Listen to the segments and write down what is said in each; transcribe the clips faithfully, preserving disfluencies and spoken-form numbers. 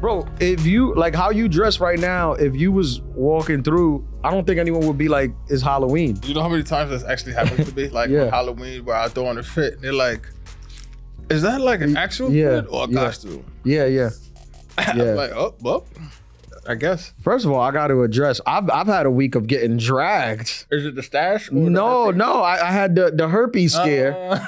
Bro, if you, like how you dress right now, if you was walking through, I don't think anyone would be like, it's Halloween. You know how many times that's actually happened to me? Like yeah. Halloween where I throw on a fit and they're like, is that like an actual yeah. fit or a yeah. costume? Yeah, yeah. I'm yeah. like, oh, well, I guess. First of all, I got to address, I've, I've had a week of getting dragged. Is it the stash? Or no, the no, I, I had the, the herpes scare. Uh...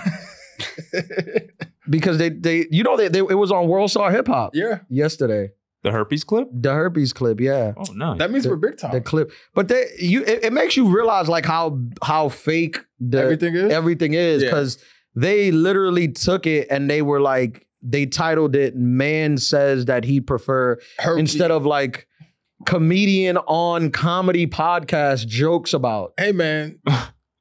Because they, they, you know, they, they, it was on World Star Hip Hop. Yeah. Yesterday. The herpes clip? The herpes clip, yeah. Oh, nice. That means the, we're big time. The clip. But they, you, it, it makes you realize like how how fake the, everything is. Everything is. Because yeah. they literally took it and they were like, they titled it, Man Says That He'd Prefer, herpes. Instead of like, comedian on comedy podcast jokes about. Hey, man.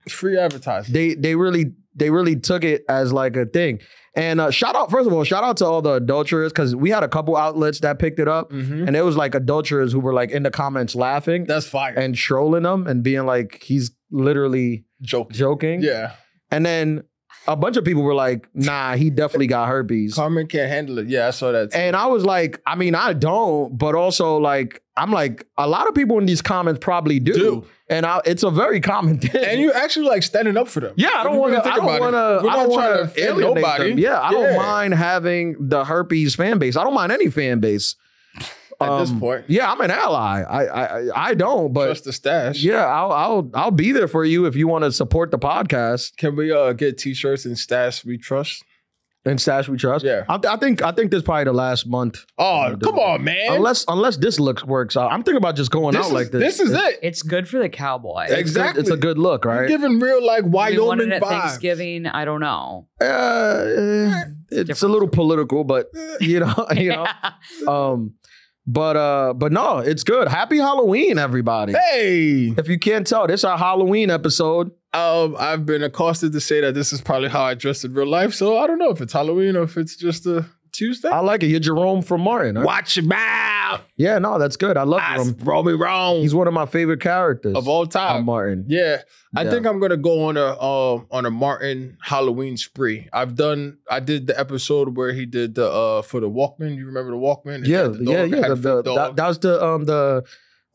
Free advertising. They, they really... They really took it as like a thing. And uh, shout out, first of all, shout out to all the adulterers, because we had a couple outlets that picked it up. Mm-hmm. And it was like adulterers who were like in the comments laughing. That's fire. And trolling them and being like, he's literally joking. joking. Yeah. And then a bunch of people were like, nah, he definitely got herpes. Carmen can't handle it. Yeah, I saw that too. And I was like, I mean, I don't, but also like, I'm like, a lot of people in these comments probably do. do. And I, it's a very common thing. And you actually like standing up for them. Yeah, I don't want to, I don't want to, I don't want to alienate nobody. Them. Yeah, I yeah. don't mind having the herpes fan base. I don't mind any fan base. At um, this point. Yeah, I'm an ally. I I, I don't, but. Just the stash. Yeah, I'll, I'll, I'll be there for you if you want to support the podcast. Can we uh, get t-shirts and stash we trust? And stash we trust. Yeah, I, th I think I think this is probably the last month. Oh, come on, man! Unless unless this looks works out, I'm thinking about just going this out is, like this. This is it's, it. It's good for the cowboy. Exactly, it's, it's a good look, right? You're giving real like Wyoming vibes. Thanksgiving, I don't know. Uh, it's Different. a little political, but you know, you know. yeah. Um, but uh, but no, it's good. Happy Halloween, everybody! Hey, if you can't tell, this is our Halloween episode. Um, I've been accosted to say that this is probably how I dress in real life, so I don't know if it's Halloween or if it's just a Tuesday. I like it. You're Jerome from Martin. Right? Watch him out. Yeah, no, that's good. I love I him. Romy Rome. He's one of my favorite characters of all time. Martin. Yeah, I yeah. think I'm gonna go on a um on a Martin Halloween spree. I've done. I did the episode where he did the uh for the Walkman. You remember the Walkman? Yeah, the yeah, yeah. The, the, the that, that was the um the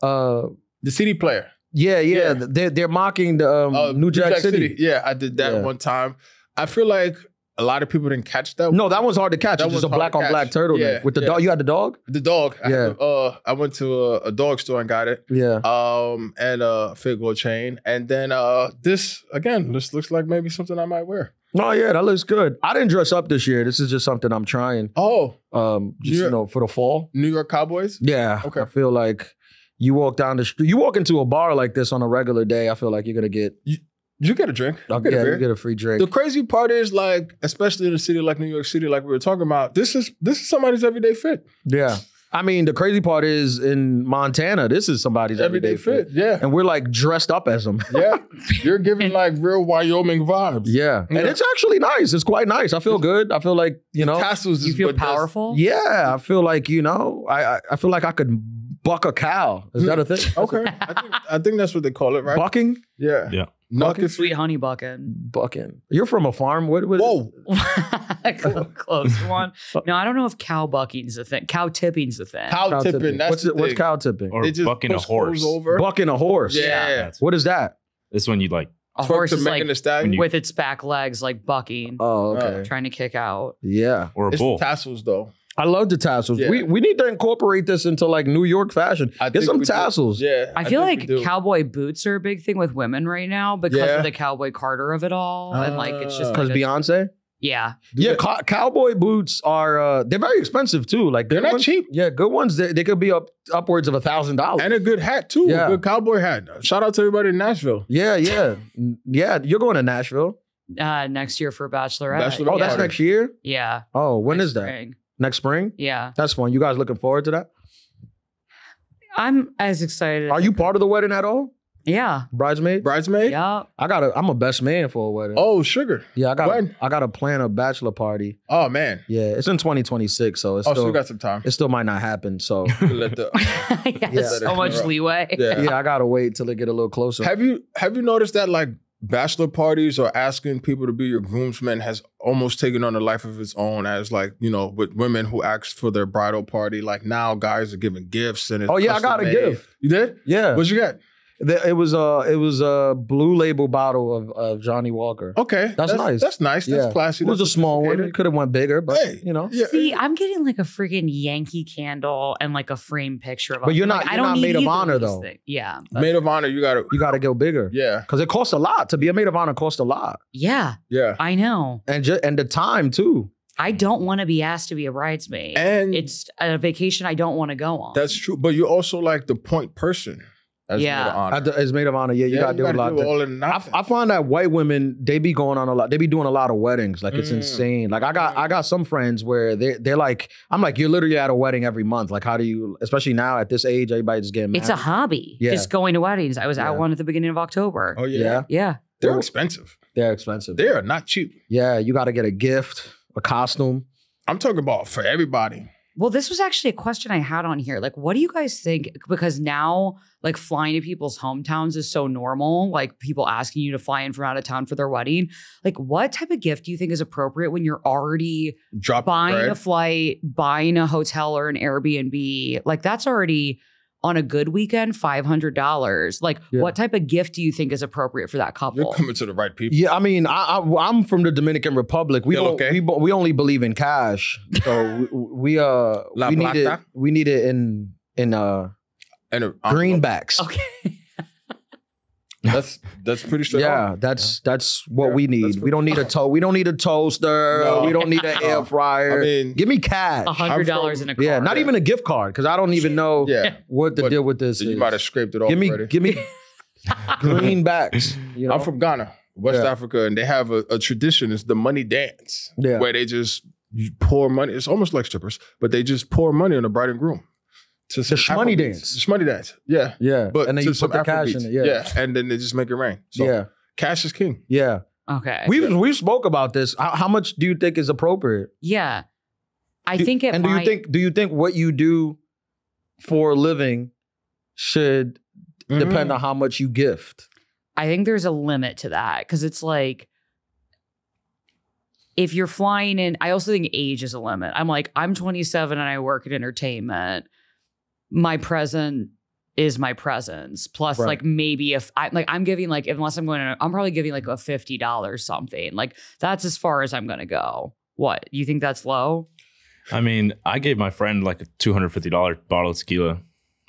uh the C D player. Yeah, yeah, yeah. They're, they're mocking the um, uh, New Jack, Jack City. City. Yeah, I did that yeah. one time. I feel like a lot of people didn't catch that one. No, that one's hard to catch. That it's just a black on catch. black turtleneck. Yeah, with the yeah. dog. You had the dog? The dog. Yeah. I, had, uh, I went to a, a dog store and got it. Yeah. Um, and a fig gold chain. And then uh, this, again, this looks like maybe something I might wear. Oh, yeah, that looks good. I didn't dress up this year. This is just something I'm trying. Oh. Um, just, York, you know, for the fall. New York Cowboys? Yeah. Okay. I feel like... You walk down the street. You walk into a bar like this on a regular day. I feel like you're gonna get you, you get a drink. You get yeah, a beer. You get a free drink. The crazy part is like, especially in a city like New York City, like we were talking about. This is this is somebody's everyday fit. Yeah, I mean, the crazy part is in Montana. This is somebody's everyday, everyday fit. fit. Yeah, and we're like dressed up as them. Yeah, you're giving like real Wyoming vibes. Yeah, yeah. And it's actually nice. It's quite nice. I feel good. I feel like you know, castles. You feel powerful. Yeah, I feel like you know, I I, I feel like I could. Buck a cow. Is that a thing? Okay. I think, I think that's what they call it, right? Bucking? Yeah. Yeah. Bucking? Sweet honey bucking. Bucking. You're from a farm? What? what Whoa. Close one. No, I don't know if cow bucking's a thing. Cow tipping's a thing. Cow, cow tipping. tipping. That's what's, the what's cow tipping? Or bucking a horse. Over. Bucking a horse. Yeah. yeah. What is that? It's when you like. A horse is like you... with its back legs like bucking. Oh, okay. Trying to kick out. Yeah. Or a it's bull. Tassels though. I love the tassels. Yeah. We we need to incorporate this into like New York fashion. I Get some tassels. Do. Yeah. I, I feel like cowboy boots are a big thing with women right now because yeah. of the Cowboy Carter of it all, uh, and like it's just because like Beyonce. Yeah. Yeah. Co cowboy boots are uh, they're very expensive too. Like they're not ones, cheap. Yeah, good ones. They, they could be up upwards of a thousand dollars. And a good hat too. Yeah. A good cowboy hat. Shout out to everybody in Nashville. Yeah. Yeah. yeah. You're going to Nashville uh, next year for Bachelorette. Bachelorette. Oh, yeah. That's next year. Yeah. Oh, when next is that? Spring. Next spring? Yeah. That's fun. You guys looking forward to that? I'm as excited. Are you part of the wedding at all? Yeah. Bridesmaid? Bridesmaid? Yeah. I got a I'm a best man for a wedding. Oh, sugar. Yeah, I got when? I got to plan a bachelor party. Oh man. Yeah, it's in twenty twenty-six, so it's oh, still so we got some time. It still might not happen, so let the, yeah, yeah. so much leeway. Yeah. yeah, I got to wait till it get a little closer. Have you have you noticed that like bachelor parties or asking people to be your groomsmen has almost taken on a life of its own, as like, you know, with women who ask for their bridal party. Like now guys are giving gifts and it's oh yeah, I got a gift. You did? Yeah. What'd you get? It was a it was a blue label bottle of, of Johnny Walker. Okay, that's, that's nice. That's nice. That's yeah. classy. It was that's a small one. It could have went bigger, but hey, you know. Yeah. See, I'm getting like a freaking Yankee candle and like a framed picture of. But them. You're not. Like, you're I don't not need maid of honor though. Things. Yeah, maid of honor. You got to. You got to go bigger. Yeah, because it costs a lot to be a maid of honor. Costs a lot. Yeah. Yeah. I know. And just and the time too. I don't want to be asked to be a bridesmaid. And it's a vacation I don't want to go on. That's true. But you're also like the point person. As yeah, maid of honor. As maid of honor. Yeah, you yeah, gotta you do gotta a lot. Do all and I, I find that white women, they be going on a lot. They be doing a lot of weddings. Like mm. it's insane. Like I got, mm. I got some friends where they they're like, I'm like, you're literally at a wedding every month. Like how do you, especially now at this age, everybody just getting married. It's a hobby. Yeah. Just going to weddings. I was yeah. at one at the beginning of October. Oh yeah, yeah. yeah. They're, they're expensive. They're expensive. They are not cheap. Yeah, you got to get a gift, a costume. I'm talking about for everybody. Well, this was actually a question I had on here. Like, what do you guys think? Because now, like, flying to people's hometowns is so normal. Like, people asking you to fly in from out of town for their wedding. Like, what type of gift do you think is appropriate when you're already Drop buying bread. a flight, buying a hotel or an Airbnb? Like, that's already, on a good weekend, five hundred dollars. Like, yeah. what type of gift do you think is appropriate for that couple? You're coming to the right people. Yeah, I mean, I, I, I'm from the Dominican Republic. We don't, okay. we, we only believe in cash. So we we, uh, we, need it, we need it in, in uh, and a, greenbacks. Okay. That's that's pretty straight. Yeah, on. that's yeah. that's what yeah, we need. We don't need a to we don't need a toaster. No. We don't need an air fryer. I mean, give me cash. A hundred dollars in a card. Yeah, not yeah. even a gift card because I don't even know yeah. what the but deal with this you is. You might have scraped it off. Give me, already. give me greenbacks. You know? I'm from Ghana, West yeah. Africa, and they have a, a tradition. It's the money dance, yeah. where they just pour money. It's almost like strippers, but they just pour money on the bride and groom. To the shmoney dance. The shmoney dance. Yeah. Yeah. But and then you put the cash beats. in it. Yeah. yeah. And then they just make it rain. So yeah. cash is king. Yeah. Okay. We've, yeah. we've spoke about this. How, how much do you think is appropriate? Yeah. I do, think it and might. And do you think, do you think what you do for a living should mm-hmm. depend on how much you gift? I think there's a limit to that because it's like, if you're flying in, I also think age is a limit. I'm like, I'm twenty-seven and I work at entertainment. My present is my presence. Plus, right. like maybe if I like, I'm giving like unless I'm going to, I'm probably giving like a fifty dollars something. Like that's as far as I'm gonna go. What you think that's low? I mean, I gave my friend like a two hundred fifty dollar bottle of tequila.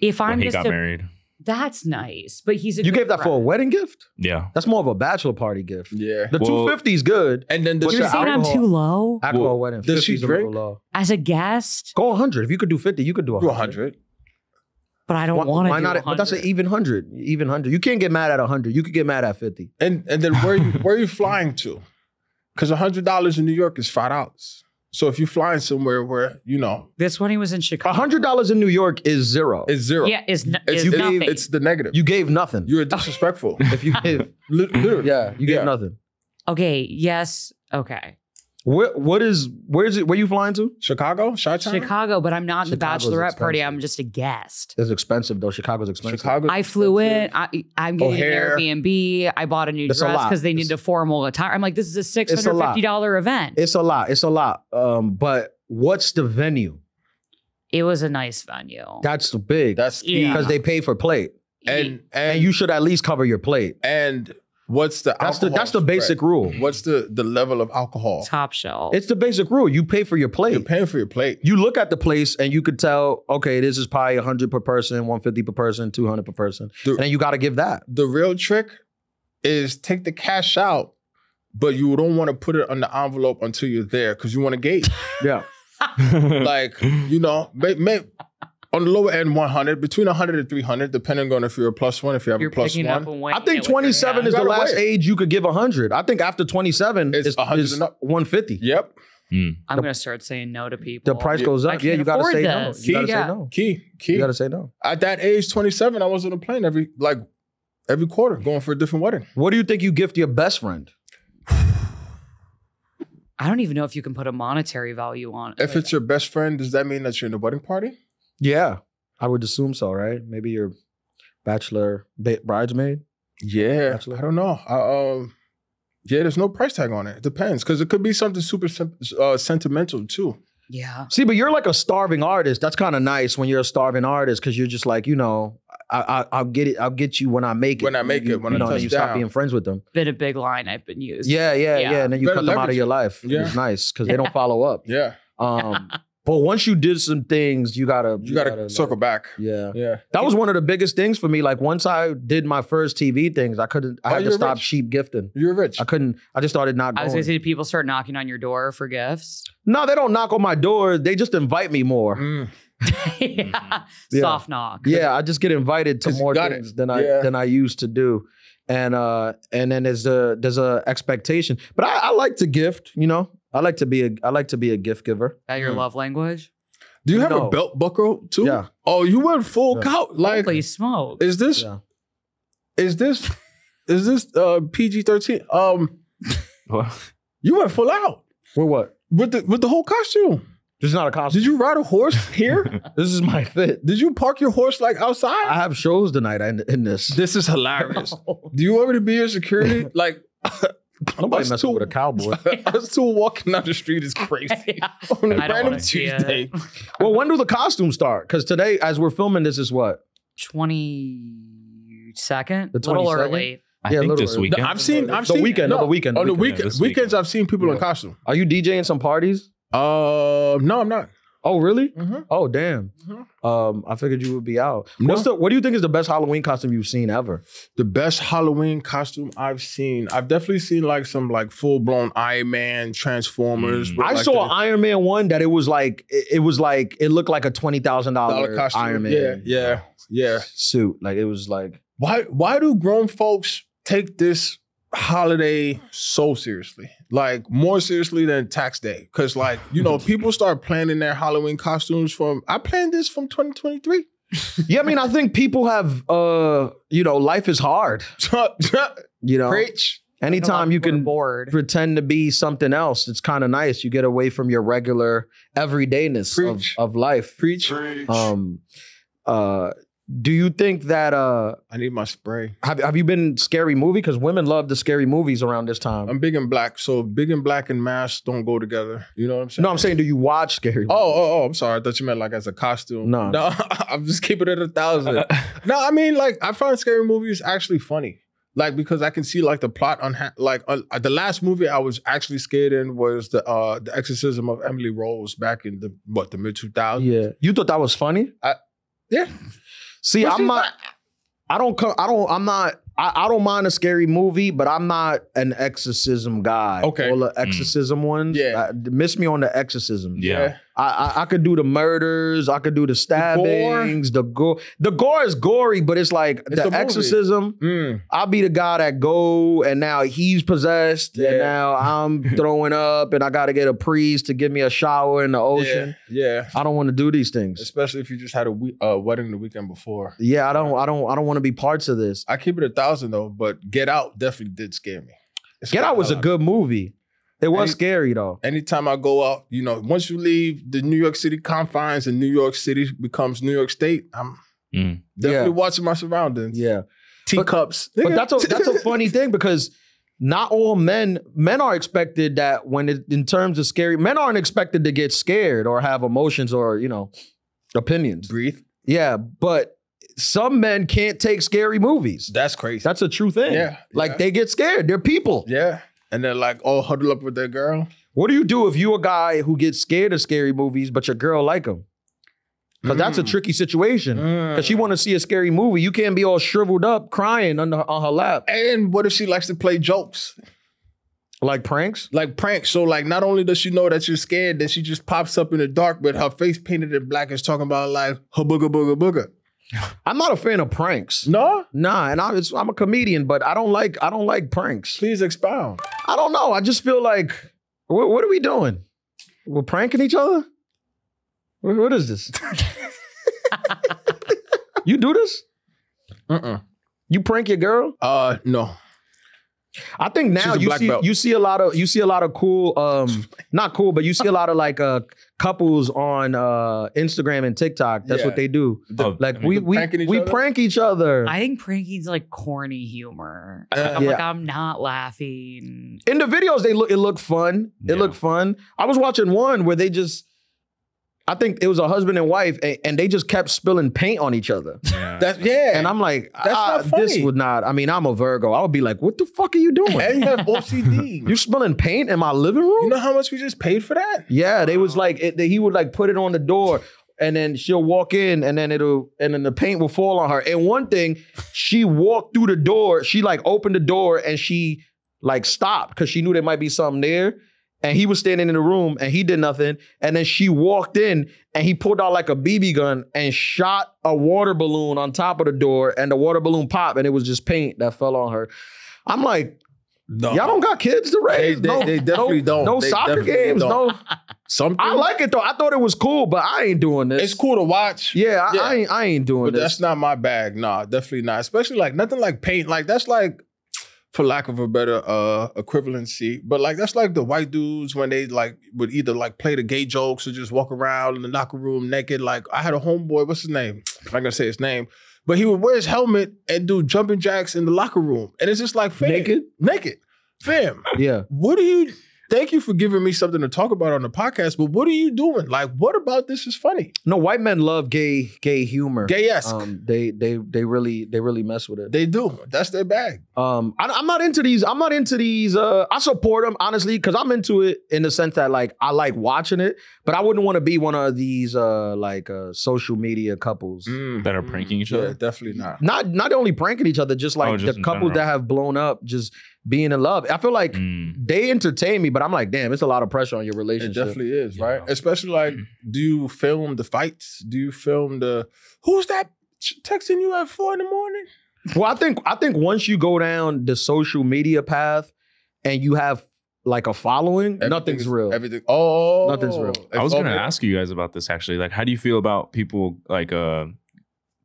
If I'm when he just got a, married, that's nice. But he's a you good gave that friend. for a wedding gift. Yeah, that's more of a bachelor party gift. Yeah, the well, two fifty is good. And then the you're saying alcohol, I'm too low. Alcohol well, wedding. Does she drink? Low. As a guest, go a hundred. If you could do fifty, you could do a hundred. But I don't want to do why not? But that's an even hundred, even hundred. You can't get mad at a hundred. You could get mad at fifty. And and then where you, where are you flying to? Because a hundred dollars in New York is five dollars. So if you're flying somewhere where you know this one, he was in Chicago. A hundred dollars in New York is zero. It's zero. Yeah, it's, it's, it's you gave, nothing. It's the negative. You gave nothing. You're disrespectful if you give. Literally, yeah, you gave yeah. nothing. Okay. Yes. Okay. Where, what is, where is it, where are you flying to? Chicago? Chi-China? Chicago, but I'm not in the bachelorette party. I'm just a guest. It's expensive though. Chicago's expensive. Chicago's I flew expensive. in. I, I'm getting O'Hare. an Airbnb. I bought a new it's dress because they it's, need a formal attire. I'm like, this is a six hundred fifty dollar event. It's a lot. It's a lot. Um, but what's the venue? It was a nice venue. That's the big. That's yeah. Because they pay for plate. And, and, and you should at least cover your plate. And... What's the that's the that's the basic spread. rule. What's the the level of alcohol? Top shelf. It's the basic rule. You pay for your plate. You're paying for your plate. You look at the place and you could tell, okay, this is probably a hundred per person, one fifty per person, two hundred per person. The, and then you got to give that. The real trick is take the cash out, but you don't want to put it on the envelope until you're there because you want to gauge. Yeah. Like, you know, maybe. On the lower end, one hundred, between one hundred and three hundred, depending on if you're a plus one, if you have you're a plus one. I think twenty-seven is the last weigh. age you could give one hundred. I think after twenty-seven, it's, it's one hundred and one fifty. Yep. Mm. I'm going to start saying no to people. The price yeah. goes up. Yeah, you got to say no. You got to yeah. say no. Key, key. You got to say no. At that age, twenty-seven, I was on a plane every, like, every quarter going for a different wedding. What do you think you gift your best friend? I don't even know if you can put a monetary value on it. If like, it's your best friend, does that mean that you're in the wedding party? Yeah, I would assume so, right? Maybe your bachelor bridesmaid. Yeah, absolutely. I don't know. I, um, yeah, there's no price tag on it. It depends, because it could be something super uh, sentimental too. Yeah. See, but you're like a starving artist. That's kind of nice when you're a starving artist, because you're just like, you know, I, I, I'll get it. I'll get you when I make it. When I make you, it, when you, I know, touch you down. Stop being friends with them. Been a big line I've been used. Yeah, yeah, yeah. yeah. And then you better cut them out of your life. Yeah. It's nice because they don't follow up. Yeah. Um, but once you did some things, you gotta you, you gotta, gotta circle like, back. Yeah, yeah. That was one of the biggest things for me. Like once I did my first T V things, I couldn't. I oh, had to stop rich. cheap gifting. You're rich. I couldn't. I just started not. I was going to say, did people start knocking on your door for gifts? No, they don't knock on my door. They just invite me more. Mm. yeah. yeah, soft knock. Yeah, I just get invited to more things it. than I yeah. than I used to do, and uh, and then there's a there's a expectation. But I, I like to gift, you know. I like to be a I like to be a gift giver. That your mm. love language? Do you have no. a belt buckle too? Yeah. Oh, you went full yeah. cow. Like, holy smoke. Is this yeah. is this is this uh, P G thirteen? Um, you went full out. With what? With the with the whole costume. This is not a costume. Did you ride a horse here? This is my fit. Did you park your horse like outside? I have shows tonight in, in this. This is hilarious. Do you want me to be your security? Like. Nobody messing with a cowboy. Us two walking down the street is crazy. yeah. On a I random Tuesday. Well, when do the costumes start? Because today, as we're filming, this is what? twenty-second? The twenty-second? A little early. I yeah, think this weekend. No, I've seen, I've the seen, weekend. No, no, the weekend. On the weekend. weekend. Yeah, weekends, I've seen people yeah. in costume. Are you DJing some parties? Uh, no, I'm not. Oh, really? Mm-hmm. Oh, damn. Mm-hmm. um, I figured you would be out. No. What's the, what do you think is the best Halloween costume you've seen ever? The best Halloween costume I've seen. I've definitely seen like some like full-blown Iron Man, Transformers. Mm. I like saw the, an Iron Man one that it was like, it, it was like, it looked like a twenty thousand dollar Iron Man. Yeah, yeah, yeah. Suit. Like it was like. Why, why do grown folks take this holiday so seriously, like more seriously than tax day? Because like, you know, people start planning their Halloween costumes from, I planned this from twenty twenty-three. Yeah, I mean, I think people have, uh, you know, life is hard. You know, preach. Anytime you can bored. pretend to be something else, it's kind of nice. You get away from your regular everydayness of, of life. Preach. Um, uh, Do you think that... Uh, I need my spray. Have, have you been scary movie? Because women love the scary movies around this time. I'm big and black. So big and black and masks don't go together. You know what I'm saying? No, I'm saying, do you watch scary movies? Oh, oh, oh, I'm sorry. I thought you meant like as a costume. No. No, I'm just keeping it a thousand. No, I mean, like, I find scary movies actually funny. Like, because I can see like the plot on... Like, uh, the last movie I was actually scared in was the uh, the Exorcism of Emily Rose back in the, what, the mid two thousands? Yeah. You thought that was funny? I, yeah. See, but I'm not, not. I don't. I don't. I'm not. I, I don't mind a scary movie, but I'm not an exorcism guy. Okay, all the exorcism mm. ones. Yeah, I, miss me on the exorcism. Yeah, yeah. I, I I could do the murders. I could do the stabbings. The gore. The gore, the gore is gory, but it's like it's the exorcism. Mm. I'll be the guy that go, and now he's possessed, yeah. and now I'm throwing up, and I got to get a priest to give me a shower in the ocean. Yeah, yeah. I don't want to do these things, especially if you just had a we uh, wedding the weekend before. Yeah, I don't. I don't. I don't want to be parts of this. I keep it a thousand though, but Get Out definitely did scare me. It's Get Out was a good movie. It was Any, scary though. Anytime I go out, you know, once you leave the New York City confines and New York City becomes New York State, I'm mm. definitely yeah. watching my surroundings. Yeah, teacups. But, but that's a that's a funny thing, because not all men men are expected that when it, in terms of scary, men aren't expected to get scared or have emotions or, you know, opinions. Breathe. Yeah, but. Some men can't take scary movies. That's crazy. That's a true thing. Yeah. Like yeah. they get scared. They're people. Yeah. And they're like, oh, huddle up with that girl. What do you do if you're a guy who gets scared of scary movies, but your girl like them? Because mm. that's a tricky situation. Because mm. she want to see a scary movie. You can't be all shriveled up crying on, the, on her lap. And what if she likes to play jokes? Like pranks? Like pranks. So like, not only does she know that you're scared, then she just pops up in the dark, but her face painted in black is talking about like, her booga, booga, booga. I'm not a fan of pranks. No? Nah, and I, it's, I'm a comedian, but I don't like I don't like pranks. Please expound. I don't know. I just feel like, wh what are we doing? We're pranking each other? What, what is this? You do this? Uh-uh. You prank your girl? Uh, no. I think now you see belt. you see a lot of you see a lot of cool um not cool but you see a lot of like uh couples on uh Instagram and TikTok. That's yeah. what they do. The, like I mean, we we prank we other? prank each other. I think pranking's like corny humor. Uh, I'm yeah. like I'm not laughing. In the videos they look it looked fun. It yeah. looked fun. I was watching one where they just I think it was a husband and wife, and, and they just kept spilling paint on each other. Yeah, that's, yeah. and I'm like, that's ah, not funny. This would not. I mean, I'm a Virgo. I would be like, what the fuck are you doing? And you have O C D. You spilling paint in my living room? You know how much we just paid for that? Yeah, they was like, it, he would like put it on the door, and then she'll walk in, and then it'll, and then the paint will fall on her. And one thing, she walked through the door. She like opened the door, and she like stopped because she knew there might be something there. And he was standing in the room and he did nothing. And then she walked in and he pulled out like a B B gun and shot a water balloon on top of the door, and the water balloon popped and it was just paint that fell on her. I'm like, no. y'all don't got kids to raise. They, they, no, they definitely no, don't. No they soccer games. Don't. No. Something. I like it though. I thought it was cool, but I ain't doing this. It's cool to watch. Yeah, I, yeah. I, ain't, I ain't doing but this. That's not my bag. Nah, definitely not. Especially like nothing like paint. Like that's like, for lack of a better uh, equivalency, but like that's like the white dudes when they like would either like play the gay jokes or just walk around in the locker room naked. Like I had a homeboy, what's his name? I'm not gonna say his name, but he would wear his helmet and do jumping jacks in the locker room, and it's just like fam, naked, naked, fam. Yeah. What do you? Thank you for giving me something to talk about on the podcast, but what are you doing? Like, what about this is funny? No, white men love gay, gay humor. Gay-esque. Um, they, they, they really, they really mess with it. They do. That's their bag. Um, I, I'm not into these. I'm not into these. Uh, I support them honestly because I'm into it in the sense that like I like watching it, but I wouldn't want to be one of these uh, like uh, social media couples mm. that are pranking each other. Yeah, definitely not. Not, not only pranking each other, just like oh, just the couples that have blown up, just. Being in love. I feel like mm. they entertain me, but I'm like, damn, it's a lot of pressure on your relationship. It definitely is, right? Yeah. Especially like, mm. do you film the fights? Do you film the, who's that texting you at four in the morning? Well, I think I think once you go down the social media path and you have like a following, nothing's real. Everything, oh. Nothing's real. I was gonna ask you guys about this actually. Like, how do you feel about people like uh,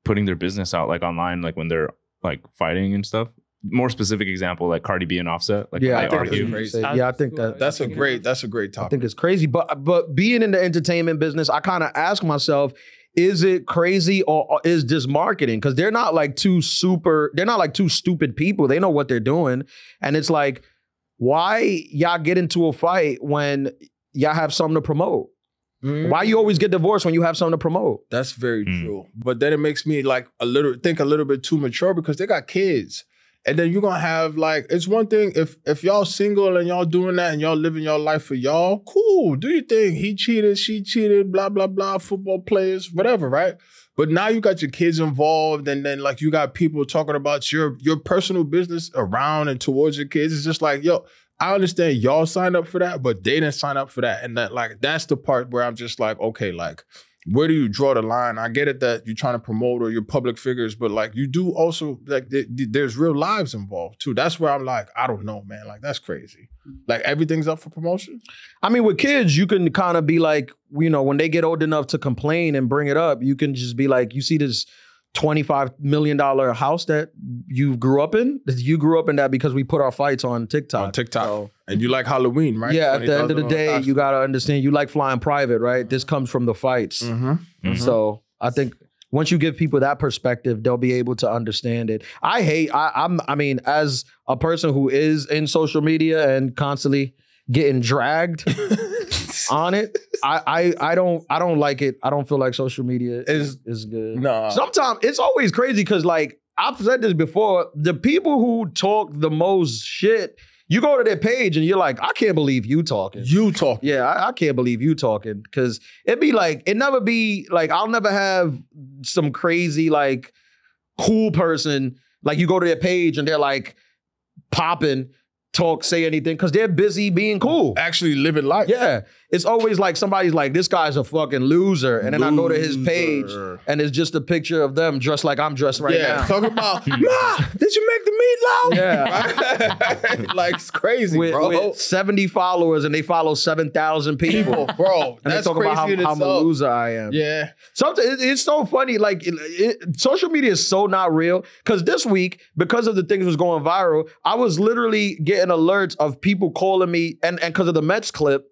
putting their business out like online, like when they're like fighting and stuff? More specific example, like Cardi B and Offset. Like yeah, I, I argue. Crazy. Yeah, I think that that's a great that's a great topic. I think it's crazy, but but being in the entertainment business, I kind of ask myself, is it crazy or is this marketing? Because they're not like two super, they're not like two stupid people. They know what they're doing, and it's like, why y'all get into a fight when y'all have something to promote? Mm. Why you always get divorced when you have something to promote? That's very mm. true. But then it makes me like a little think a little bit too mature because they got kids. And then you're gonna have like, it's one thing if if y'all single and y'all doing that and y'all living your life for y'all, cool, do your thing. He cheated, she cheated, blah, blah, blah, football players, whatever, right? But now you got your kids involved and then like you got people talking about your your personal business around and towards your kids. It's just like, yo, I understand y'all signed up for that, but they didn't sign up for that. And that like, that's the part where I'm just like, okay, like, where do you draw the line? I get it that you're trying to promote or you're public figures, but like you do also, like th th there's real lives involved too. That's where I'm like, I don't know, man. Like that's crazy. Like everything's up for promotion. I mean, with kids, you can kind of be like, you know, when they get old enough to complain and bring it up, you can just be like, you see this twenty-five million dollar house that you grew up in? You grew up in that because we put our fights on TikTok. On TikTok. So, and you like Halloween, right? Yeah, at the end of the day, you got to understand, you like flying private, right? This comes from the fights. Mm-hmm. Mm-hmm. So I think once you give people that perspective, they'll be able to understand it. I hate, I, I'm, I mean, as a person who is in social media and constantly getting dragged on it, I, I I don't I don't like it. I don't feel like social media is is good. No. Nah. Sometimes it's always crazy because like I've said this before, the people who talk the most shit, you go to their page and you're like, I can't believe you talking. You talking. Yeah, I, I can't believe you talking. Cause it'd be like, it never be like I'll never have some crazy, like cool person. Like you go to their page and they're like popping. Talk, say anything, because they're busy being cool. Actually living life. Yeah. it's always like somebody's like, this guy's a fucking loser. And then loser. I go to his page and it's just a picture of them dressed like I'm dressed right yeah. now. Talking about, nah, did you make the meatloaf? Yeah. Like, it's crazy, with, bro. With seventy followers and they follow seven thousand people. Bro, and that's they talk crazy about how, how I'm a loser I am. Yeah. Sometimes it, it's so funny. Like, it, it, social media is so not real. Because this week, because of the things that was going viral, I was literally getting alerts of people calling me, and because of the Mets clip,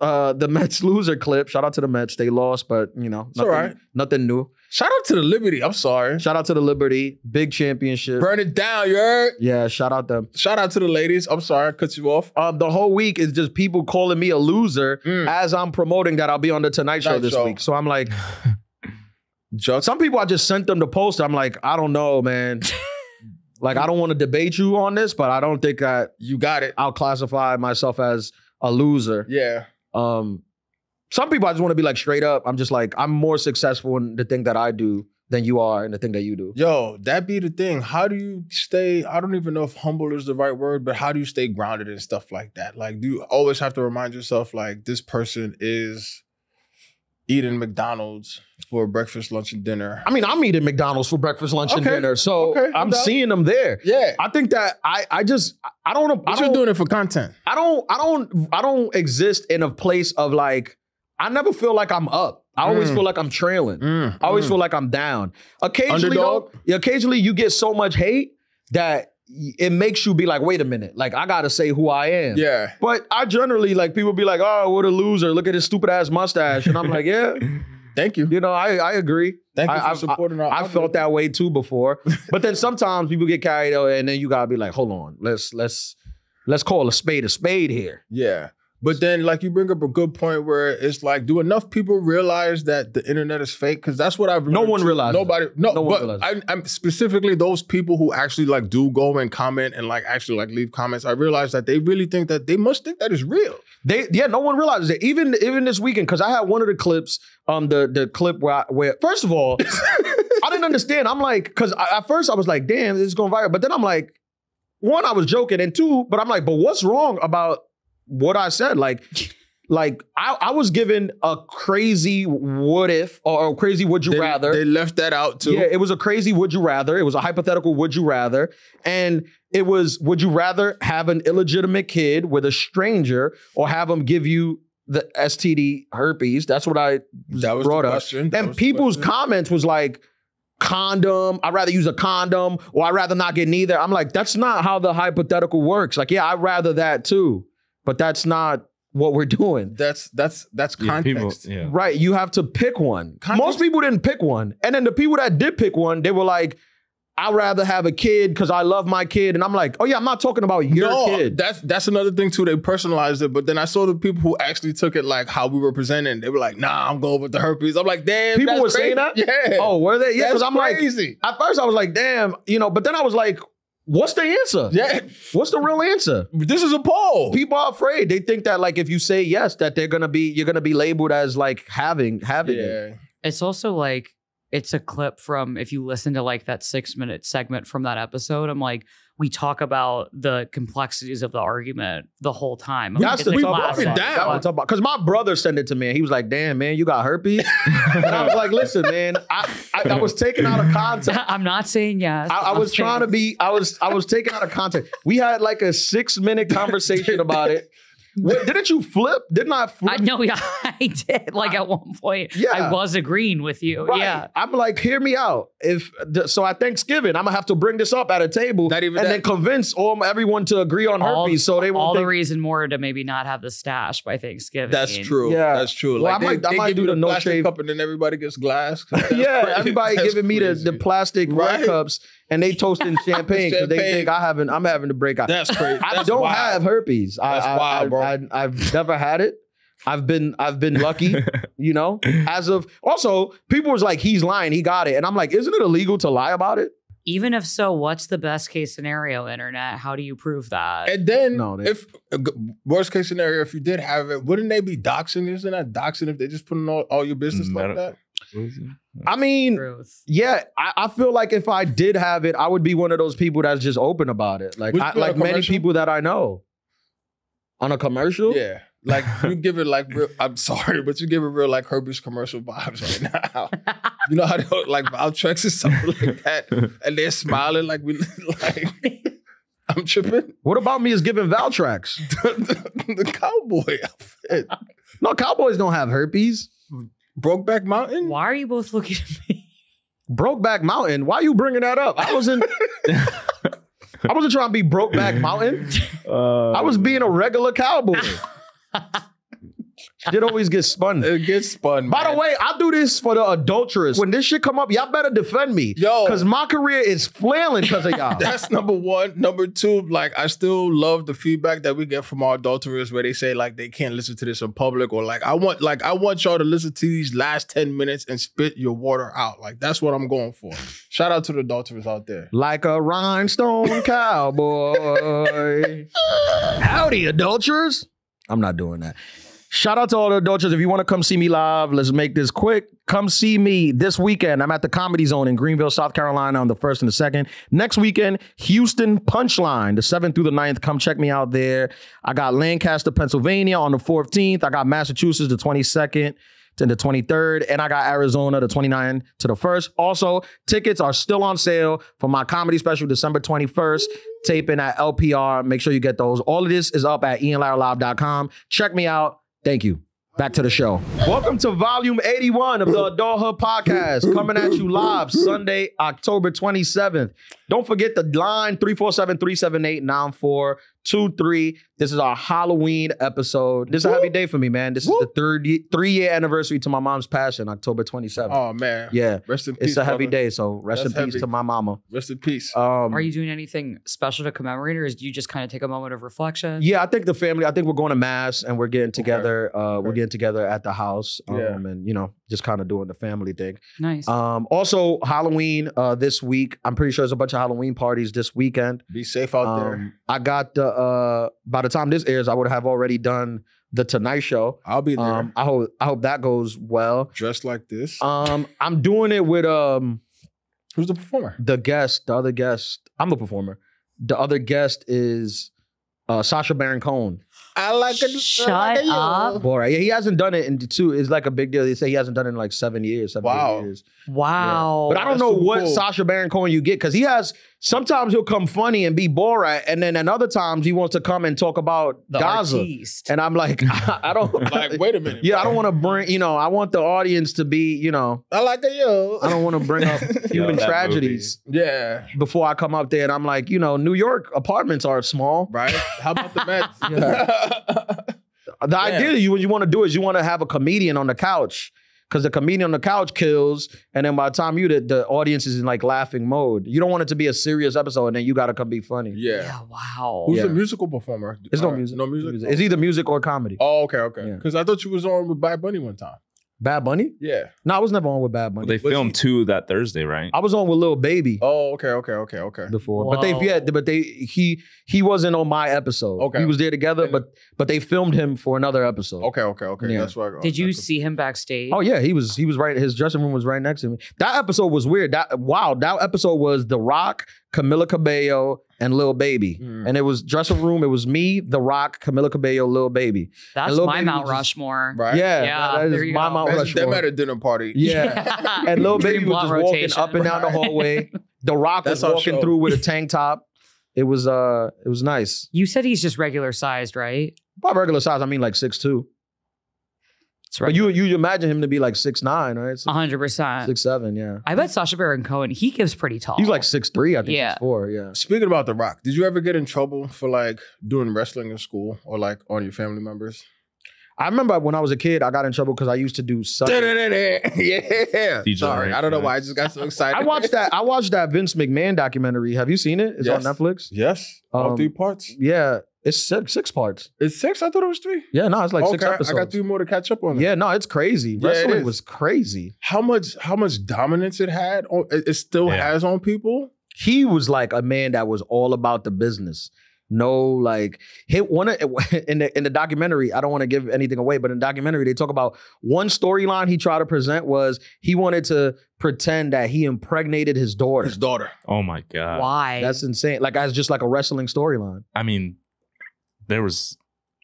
uh, the Mets loser clip. Shout out to the Mets. They lost, but you know, nothing, right. nothing new. Shout out to the Liberty. I'm sorry. Shout out to the Liberty. Big championship. Burn it down, you heard? Yeah, shout out them. Shout out to the ladies. I'm sorry, I cut you off. Um, the whole week is just people calling me a loser mm. as I'm promoting that I'll be on the Tonight Show Night this show. week. So I'm like, Joke. Some people I just sent them the post. I'm like, I don't know, man. Like, I don't want to debate you on this, but I don't think I you got it. I'll classify myself as a loser. Yeah. Um, some people I just want to be like straight up. I'm just like, I'm more successful in the thing that I do than you are in the thing that you do. Yo, that be the thing. How do you stay? I don't even know if humble is the right word, but how do you stay grounded and stuff like that? Like, do you always have to remind yourself, like, this person is eating McDonald's for breakfast, lunch, and dinner? I mean, I'm eating McDonald's for breakfast, lunch, okay. and dinner. So okay, I'm doubt. seeing them there. Yeah. I think that I I just I don't know. You're doing it for content. I don't, I don't, I don't exist in a place of like, I never feel like I'm up. I always mm. feel like I'm trailing. Mm. I always mm. feel like I'm down. Occasionally, though, occasionally you get so much hate that it makes you be like, wait a minute, like, I gotta say who I am. Yeah. But I generally, like, people be like, oh, what a loser. Look at his stupid ass mustache. And I'm like, yeah. Thank you. You know, I, I agree. Thank I, you for I've, supporting our I, I felt that way too before. But then sometimes people get carried away and then you gotta be like, hold on, let's, let's, let's call a spade a spade here. Yeah. But then, like, you bring up a good point where it's like, do enough people realize that the internet is fake? Because that's what I've no one realizes. Nobody, no, no one but I, I'm specifically those people who actually like do go and comment and like actually like leave comments. I realize that they really think that they must think that it's real. They yeah, no one realizes it. Even even this weekend, because I had one of the clips, um, the the clip where I, where first of all, I didn't understand. I'm like, because at first I was like, damn, this is going viral. But then I'm like, one, I was joking, and two, but I'm like, but what's wrong about what I said? Like, like I, I was given a crazy what if or a crazy would you they, rather. They left that out too. Yeah, it was a crazy would you rather. It was a hypothetical would you rather. And it was, would you rather have an illegitimate kid with a stranger or have them give you the S T D herpes? That's what I that was brought up. And people's comments was like, condom, I'd rather use a condom, or I'd rather not get neither. I'm like, that's not how the hypothetical works. Like, yeah, I'd rather that too. But that's not what we're doing. That's that's that's context. Yeah, people, yeah. Right. You have to pick one. Context? Most people didn't pick one. And then the people that did pick one, they were like, I'd rather have a kid because I love my kid. And I'm like, oh yeah, I'm not talking about your no, kid. That's that's another thing too. They personalized it, but then I saw the people who actually took it like how we were presenting. They were like, nah, I'm going with the herpes. I'm like, damn. People that's were crazy. saying that? Yeah. Oh, were they? Yeah, because I'm crazy. Like, at first I was like, damn, you know, but then I was like, what's the answer? Yeah. What's the real answer? This is a poll. People are afraid. They think that like if you say yes, that they're gonna be you're gonna be labeled as like having having yeah. it. It's also like it's a clip from, if you listen to like that six minute segment from that episode, I'm like, we talk about the complexities of the argument the whole time. Yeah, it's we broke it down. Because my brother sent it to me and he was like, damn, man, you got herpes? And I was like, listen, man, I, I, I was taken out of context. I'm not saying yes. I, I was trying to be, I was I was taken out of context. We had like a six minute conversation about it. Wait, didn't you flip? Didn't I flip? I know, yeah, I did. Like I, at one point, yeah. I was agreeing with you. Right. Yeah, I'm like, hear me out. If so, at Thanksgiving, I'm gonna have to bring this up at a table and that. then convince all everyone to agree on all, herpes. So they won't all think, the reason more to maybe not have the stash by Thanksgiving. That's true. Yeah, that's true. Well, like, I might, they, I might do the, the no shave cup, and then everybody gets glass. Yeah, crazy. everybody that's giving crazy. me the, the plastic right? red cups. And they toasting champagne because they think I haven't. I'm having to break out. That's crazy. I That's don't wild. have herpes. That's I, I, wild, bro. I, I, I've never had it. I've been I've been lucky, you know. As of also, people was like, he's lying. He got it, and I'm like, isn't it illegal to lie about it? Even if so, what's the best case scenario, internet? How do you prove that? And then no, they, if worst case scenario, if you did have it, wouldn't they be doxing? Isn't that doxing if they just put in all, all your business no. like that? I mean, Truth. yeah, I, I feel like if I did have it, I would be one of those people that's just open about it. Like, I, like many people that I know. On a commercial? Yeah. Like, you give it like real, I'm sorry, but you give it real like Herbish commercial vibes right now. You know how they like Valtrex or something like that, and they're smiling like we like. I'm tripping. What about me is giving Valtrex? the, the, the cowboy outfit. No, cowboys don't have herpes. Brokeback Mountain. Why are you both looking at me? Brokeback Mountain. Why are you bringing that up? I wasn't. I wasn't trying to be Brokeback Mountain. Uh, I was being a regular cowboy. Shit always gets spun. It gets spun. By man. the way, I do this for the adulterous. When this shit come up, y'all better defend me. Yo. Because my career is flailing because of y'all. That's number one. Number two, like, I still love the feedback that we get from our adulterers where they say, like, they can't listen to this in public, or like, I want, like, I want y'all to listen to these last ten minutes and spit your water out. Like, that's what I'm going for. Shout out to the adulterers out there. Like a rhinestone cowboy. Howdy, adulterers. I'm not doing that. Shout out to all the adulterers. If you want to come see me live, let's make this quick. Come see me this weekend. I'm at the Comedy Zone in Greenville, South Carolina on the first and the second. Next weekend, Houston Punchline, the seventh through the ninth. Come check me out there. I got Lancaster, Pennsylvania on the fourteenth. I got Massachusetts the twenty-second to the twenty-third. And I got Arizona the twenty-ninth to the first. Also, tickets are still on sale for my comedy special, December twenty-first. Taping at L P R. Make sure you get those. All of this is up at ian larry live dot com. Check me out. Thank you. Back to the show. Welcome to volume eighty-one of the Adulthood Podcast, coming at you live Sunday, October twenty-seventh. Don't forget the line three four seven, three seven eight, nine four two three. This is our Halloween episode. This is a heavy day for me, man. This is the third three-year anniversary to my mom's passing, October twenty-seventh. Oh, man. Yeah. Rest in peace. It's a heavy brother. day, so rest That's in peace heavy. to my mama. Rest in peace. Um, Are you doing anything special to commemorate, or do you just kind of take a moment of reflection? Yeah, I think the family, I think we're going to mass and we're getting together. Okay. Uh, okay. We're getting together at the house um, yeah. and, you know, just kind of doing the family thing. Nice. Um, also, Halloween uh, this week. I'm pretty sure there's a bunch of Halloween parties this weekend. Be safe out um, there. I got the... Uh, by the time this airs, I would have already done the Tonight Show. I'll be there. Um, I hope I hope that goes well. Dressed like this. Um, I'm doing it with um, who's the performer? The guest, the other guest. I'm the performer. The other guest is uh, Sacha Baron Cohen. I like it. Shut I like up, boy. Yeah, he hasn't done it in two. It's like a big deal. They say he hasn't done it in like seven years. Seven wow, years. wow. Yeah. But I don't That's know so what cool. Sacha Baron Cohen you get, because he has. Sometimes he'll come funny and be Borat, and then at other times he wants to come and talk about the Gaza. Artiste. And I'm like, I, I don't like. Wait a minute. Yeah, bro. I don't want to bring. You know, I want the audience to be. You know, I like it, yo. I don't want to bring up human yo, tragedies. Movie. Yeah. Before I come up there and I'm like, you know, New York apartments are small, right? How about the Mets? the Damn. idea you what you want to do is you want to have a comedian on the couch, because the comedian on the couch kills, and then by the time you the, the audience is in like laughing mode. You don't want it to be a serious episode, and then you gotta come be funny. Yeah. yeah wow. Who's yeah. a musical performer? It's no right. music. No music. It's either music or comedy. Oh, okay, okay. Because yeah. I thought you was on with Bad Bunny one time. Bad Bunny? Yeah. No, I was never on with Bad Bunny. Well, they filmed two that Thursday, right? I was on with Lil Baby. Oh, okay, okay, okay, okay. Before, Whoa. but they yeah, but they he he wasn't on my episode. Okay, he was there together, and but but they filmed him for another episode. Okay, okay, okay. Yeah. That's right. Did you That's see him backstage? Oh yeah, he was he was right. His dressing room was right next to me. That episode was weird. That wow, that episode was The Rock, Camila Cabello, and Lil Baby. Mm. And it was dressing room. It was me, The Rock, Camila Cabello, Lil Baby. That's Lil my Baby Mount just, Rushmore. Right? Yeah. yeah that, that is my go. Mount Rushmore. Them at a dinner party. Yeah. yeah. And Lil Baby was just rotation. walking up and down the hallway. The Rock That's was walking through with a tank top. It was uh it was nice. You said he's just regular sized, right? By regular size, I mean like six two. Right. But you you imagine him to be like six nine, right? one hundred percent. six seven, yeah. I bet Sacha Baron Cohen, he gives pretty tall. He's like six three, I think. Yeah. six four, yeah. Speaking about The Rock, did you ever get in trouble for like doing wrestling in school or like on your family members? I remember when I was a kid, I got in trouble because I used to do something. yeah. D J, Sorry, I don't know why I just got so excited. I watched that. I watched that Vince McMahon documentary. Have you seen it? It's yes. on Netflix. Yes. Um, All three parts. Yeah. It's six, six parts. It's six? I thought it was three. Yeah, no, it's like okay, six episodes. I got three more to catch up on. That. Yeah, no, it's crazy. Yeah, Wrestling it was crazy. How much how much dominance it had, on, it still yeah. has on people? He was like a man that was all about the business. No, like, hit one of, in the in the documentary, I don't want to give anything away, but in the documentary, they talk about one storyline he tried to present was he wanted to pretend that he impregnated his daughter. His daughter. Oh, my God. Why? That's insane. Like, that's just like a wrestling storyline. I mean... There was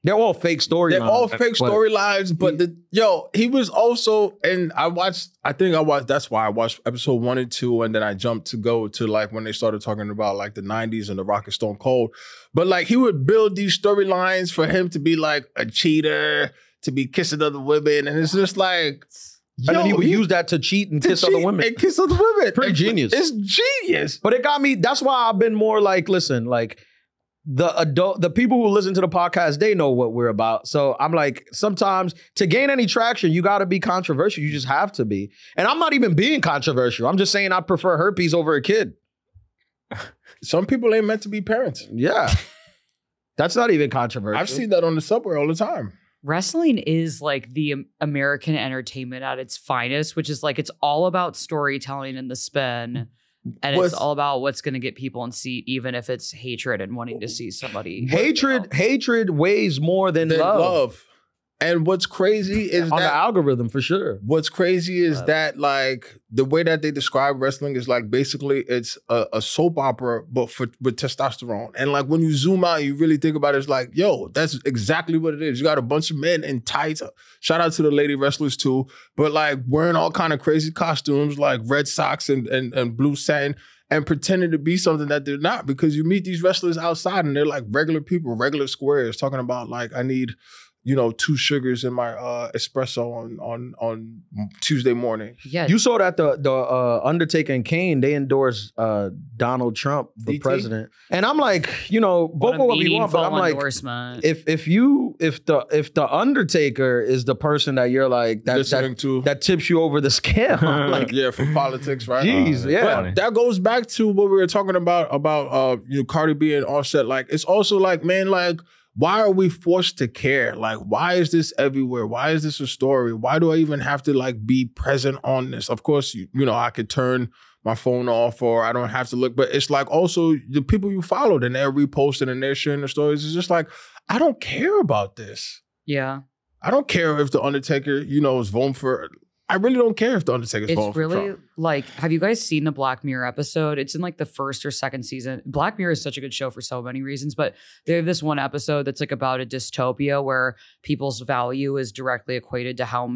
They're all fake storylines. They're lines. all fake storylines, but the, yo, he was also, and I watched, I think I watched, that's why I watched episode one and two, and then I jumped to go to like when they started talking about like the nineties and the Rock and Stone Cold. But like he would build these storylines for him to be like a cheater, to be kissing other women, and it's just like... Yo, and then he would he, use that to cheat and to kiss cheat other women. And kiss other women. Pretty it's, genius. It's genius. But it got me, that's why I've been more like, listen, like the adult, the people who listen to the podcast, they know what we're about. So I'm like, sometimes to gain any traction, you got to be controversial. You just have to be. And I'm not even being controversial. I'm just saying I prefer herpes over a kid. Some people ain't meant to be parents. Yeah. That's not even controversial. I've seen that on the subway all the time. Wrestling is like the American entertainment at its finest, which is like it's all about storytelling and the spin. And well, it's, it's all about what's going to get people in seat, even if it's hatred and wanting to see somebody. Hatred you know. hatred weighs more than, than love. love. And what's crazy is on that, the algorithm, for sure. What's crazy is uh, that like the way that they describe wrestling is like basically it's a, a soap opera, but for with testosterone. And like when you zoom out, you really think about it, it's like, yo, that's exactly what it is. You got a bunch of men in tights. Shout out to the lady wrestlers too, but like wearing all kind of crazy costumes, like red socks and and, and blue satin, and pretending to be something that they're not, because you meet these wrestlers outside and they're like regular people, regular squares, talking about like I need, you know, two sugars in my uh, espresso on on on Tuesday morning. Yeah, you saw that the the uh, Undertaker and Kane, they endorsed uh, Donald Trump for D T? president, and I'm like, you know, both of what we want, but I'm like, if if you if the if the Undertaker is the person that you're like that listening that, to that tips you over the scale, like yeah, for politics, right? Jeez, uh, yeah, but that goes back to what we were talking about about uh, you know, Cardi B and Offset. Like, it's also like, man, like, why are we forced to care? Like, why is this everywhere? Why is this a story? Why do I even have to like be present on this? Of course, you, you know, I could turn my phone off or I don't have to look, but it's like also the people you followed and they're reposting and they're sharing the stories. It's just like, I don't care about this. Yeah. I don't care if The Undertaker, you know, is voting for, I really don't care if The Undertaker's voting for Trump. It's really like, have you guys seen the Black Mirror episode? It's in like the first or second season. Black Mirror is such a good show for so many reasons, but they have this one episode that's like about a dystopia where people's value is directly equated to how,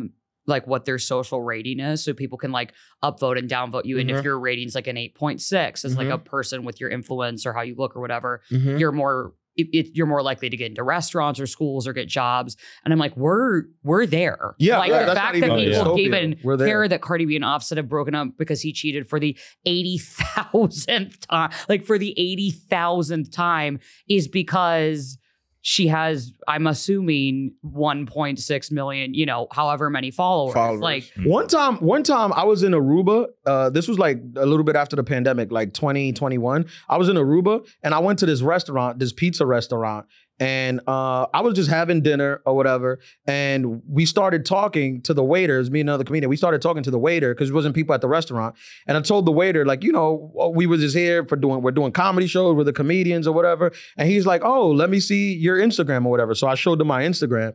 like what their social rating is. So people can like upvote and downvote you. Mm-hmm. And if your rating's like an eight point six, it's mm-hmm. like a person with your influence or how you look or whatever, mm-hmm. you're more... It, it, you're more likely to get into restaurants or schools or get jobs. And I'm like, we're we're there. Yeah, like yeah, the fact that people yeah. gave an care that Cardi B and Offset have broken up because he cheated for the eighty thousandth time, like for the eighty thousandth time, is because she has, I'm assuming, one point six million, you know, however many followers. followers. Like one time, one time I was in Aruba. Uh, this was like a little bit after the pandemic, like twenty twenty-one. I was in Aruba and I went to this restaurant, this pizza restaurant. And uh, I was just having dinner or whatever. And we started talking to the waiters, me and another comedian. We started talking to the waiter because it wasn't people at the restaurant. And I told the waiter, like, you know, we were just here for doing, we're doing comedy shows with the comedians or whatever. And he's like, oh, let me see your Instagram or whatever. So I showed him my Instagram.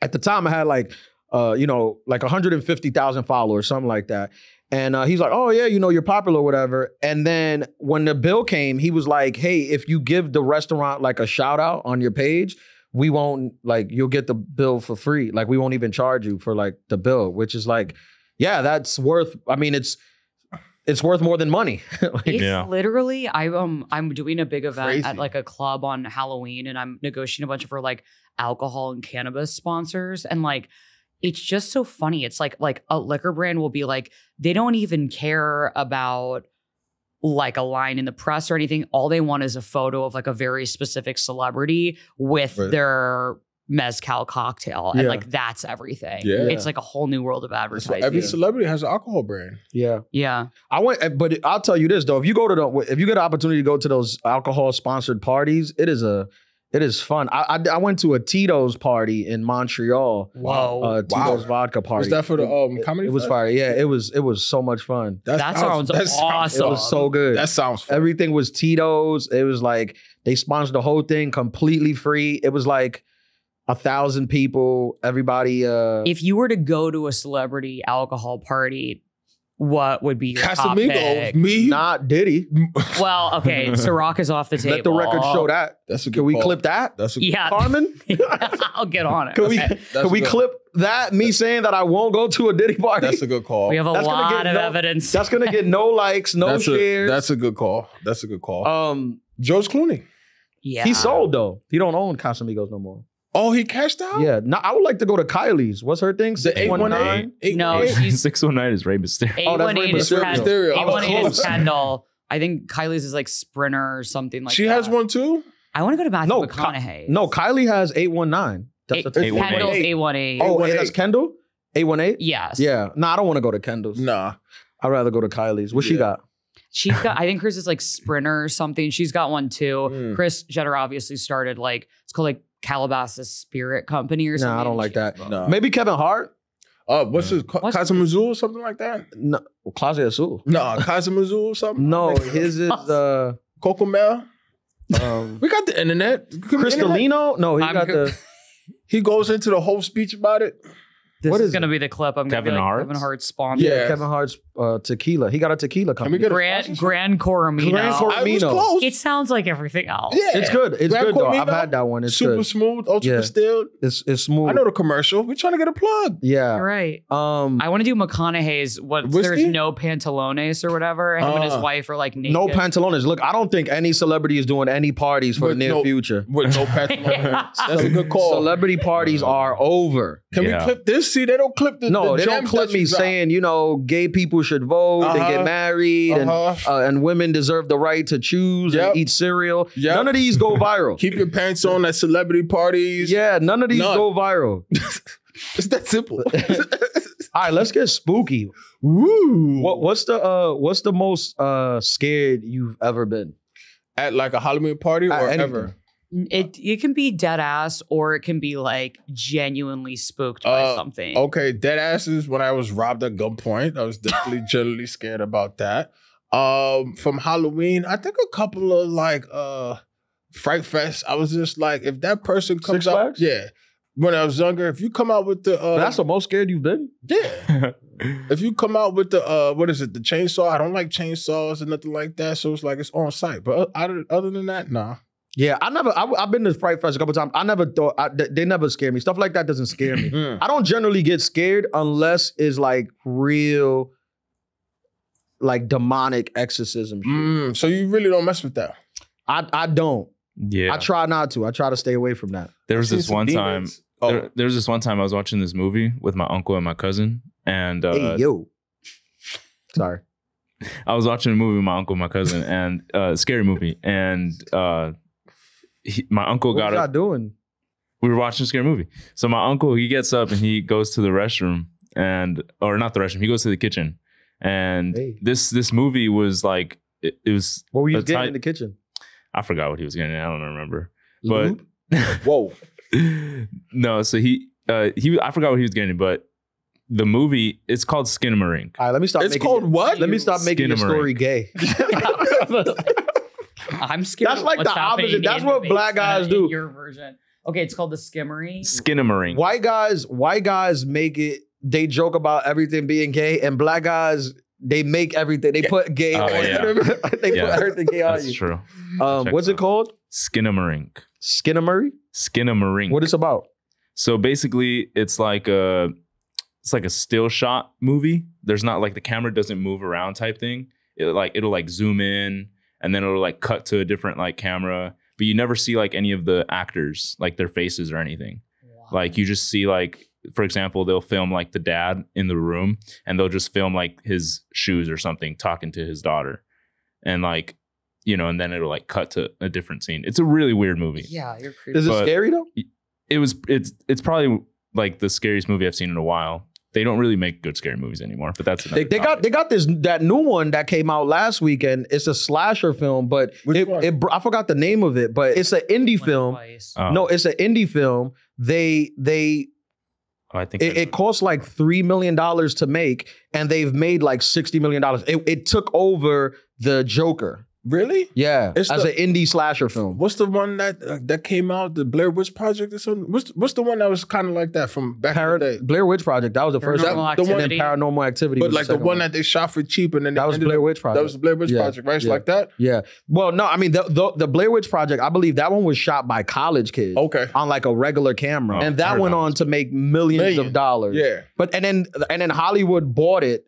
At the time I had like, uh, you know, like one hundred fifty thousand followers, something like that. And uh, he's like, oh, yeah, you know, you're popular or whatever. And then when the bill came, he was like, hey, if you give the restaurant like a shout out on your page, we won't like you'll get the bill for free. Like we won't even charge you for like the bill, which is like, yeah, that's worth. I mean, it's it's worth more than money. Like, it's yeah. literally I, um, I'm doing a big event Crazy. at like a club on Halloween, and I'm negotiating a bunch of her like alcohol and cannabis sponsors, and like, it's just so funny. It's like like a liquor brand will be like, they don't even care about like a line in the press or anything. All they want is a photo of like a very specific celebrity with right. their mezcal cocktail. Yeah. And like, that's everything. Yeah. It's like a whole new world of advertising. Every celebrity has an alcohol brand. Yeah. Yeah. I went, but I'll tell you this though. If you go to the, if you get an opportunity to go to those alcohol sponsored parties, it is a, It is fun. I, I I went to a Tito's party in Montreal. Wow, uh, Tito's wow. vodka party. Was that for the um, comedy? It, it was fire. Yeah, it was. It was so much fun. That, that sounds, sounds that awesome. Sounds, it was so good. That sounds fun. Everything was Tito's. It was like they sponsored the whole thing completely free. It was like a thousand people. Everybody. Uh, if you were to go to a celebrity alcohol party, what would be your Casamigos, top pick? Me? Not Diddy. Well, okay, so Rock is off the table. Let the record show that. That's a good Can we ball. clip that? That's a good yeah. Carmen? I'll get on it. Can okay. we, can we clip that? Me that's saying that I won't go to a Diddy party? That's a good call. We have a that's lot of no, evidence. That's going to get no likes, no that's shares. A, that's a good call. That's a good call. Um, George Clooney. Yeah. He sold, though. He don't own Casamigos no more. Oh, he cashed out? Yeah. No, I would like to go to Kylie's. What's her thing? The eight one eight? No, she's... six one nine is Rey Mysterio. Oh, that's Rey Mysterio. Mysterio. eight one eight is Kendall. I think Kylie's is like Sprinter or something like she that. She has one too? I want to go to Matthew no, McConaughey. No, Kylie has eight one nine. That's eight, a eight one eight. Kendall's eight one eight. Oh, eight one eight. That's Kendall? eight one eight? Yes. Yeah. No, I don't want to go to Kendall's. Nah. I'd rather go to Kylie's. What yeah. she got? She's got, I think hers is like Sprinter or something. She's got one too. Mm. Chris Jenner obviously started like, it's called like Calabasas Spirit Company or something. No, I don't like that. No. Maybe Kevin Hart. Uh, what's yeah. his, Casamazul or something like that? No, Clase Azul. No, Casamazul or something? No, his is uh, Cocomel. Um, we got the internet. Cristalino? No, he I'm got the. He goes into the whole speech about it. This what is, is going to be the clip. I'm Kevin Hart. Like Kevin Hart's sponsor. Yeah, Kevin Hart's uh, tequila. He got a tequila company. Get a Grand, Grand Coromino. Grand Coromino. It sounds like everything else. Yeah. It's good. It's Grand good Coromino, though. I've had that one. It's super good. Smooth, ultra yeah. distilled. It's it's smooth. I know the commercial. We're trying to get a plug. Yeah. You're right. Um, I want to do McConaughey's. What? Whiskey? There's no pantalones or whatever. Him uh, and his wife are like naked. No pantalones. Look, I don't think any celebrity is doing any parties for with the near no, future. With no pantalones. Yeah. That's a good call. Celebrity parties are over. Can yeah. we clip this? See, they don't clip the No, the they don't clip me drop. saying, you know, gay people should vote uh-huh. and get married uh-huh. and uh, and women deserve the right to choose yep. and eat cereal. Yep. None of these go viral. Keep your pants on at celebrity parties. Yeah, none of these none. go viral. It's that simple. All right, let's get spooky. Woo. What, what's the uh, what's the most uh, scared you've ever been? At like a Halloween party at or anything. ever? It it can be dead ass or it can be like genuinely spooked by uh, something. Okay, dead ass is when I was robbed at gunpoint. I was definitely generally scared about that. Um, from Halloween, I think a couple of like uh, Fright Fest. I was just like, if that person comes Six out, flags? yeah. When I was younger, if you come out with the uh, that's the most scared you've been. Yeah. If you come out with the uh, what is it? The chainsaw. I don't like chainsaws and nothing like that. So it's like it's on site. But other other than that, nah. Yeah, I never, I, I've been to Fright Fest a couple times. I never thought, I, they never scared me. Stuff like that doesn't scare me. Mm. I don't generally get scared unless it's like real, like demonic exorcism. Mm, so you really don't mess with that? I, I don't. Yeah. I try not to. I try to stay away from that. There was this one time, oh. there, there was this one time I was watching this movie with my uncle and my cousin. And uh, hey, yo. Sorry. I was watching a movie with my uncle and my cousin and a uh, scary movie. And... Uh, He, my uncle what got up. doing? We were watching a scary movie. So my uncle, he gets up and he goes to the restroom and, or not the restroom, he goes to the kitchen. And hey. this this movie was like, it, it was. What were you getting in the kitchen? I forgot what he was getting. I don't remember. But whoa. No, so he, uh, he, I forgot what he was getting, but the movie, it's called Skinamarink. All right, let me stop. It's making, called what? Let me stop making the story gay. I'm scared. That's like the opposite. That's what black guys do. Your version. Okay, it's called the skimmery. Skinamarink. White guys, white guys make it, they joke about everything being gay, and black guys, they make everything. They yeah. put gay oh, on yeah. it. They yeah. put everything gay That's on you. That's true. Um, what's it out. called? Skinamarink. Skinnamarink? Skinamarink. What it's about? So basically, it's like a it's like a still shot movie. There's not like the camera doesn't move around type thing. It like it'll like zoom in. And then it'll like cut to a different like camera, but you never see like any of the actors, like their faces or anything. Wow. Like you just see like, for example, they'll film like the dad in the room and they'll just film like his shoes or something talking to his daughter. And like, you know, and then it'll like cut to a different scene. It's a really weird movie. Yeah, you're creepy. Is it but scary though? It was, it's, it's probably like the scariest movie I've seen in a while. They don't really make good scary movies anymore, but that's they, they got they got this that new one that came out last weekend. It's a slasher film, but it, it, I forgot the name of it. But it's an indie film. Oh. No, it's an indie film. They they oh, I think it, it costs like three million dollars to make, and they've made like sixty million dollars. It, it took over the Joker. Really? Yeah, it's as the, an indie slasher film. What's the one that uh, that came out? The Blair Witch Project or something? What's what's the one that was kind of like that from back Parad in the day? Blair Witch Project. That was the first one. Activity. The one in Paranormal Activity. But was like the, the one, one that they shot for cheap, and then that was Blair Witch Project. That was Blair Witch yeah. Project, right? Yeah. Like that. Yeah. Well, no, I mean the, the the Blair Witch Project. I believe that one was shot by college kids. Okay. On like a regular camera, oh, and that went on to make millions Million. of dollars. Yeah. But and then and then Hollywood bought it.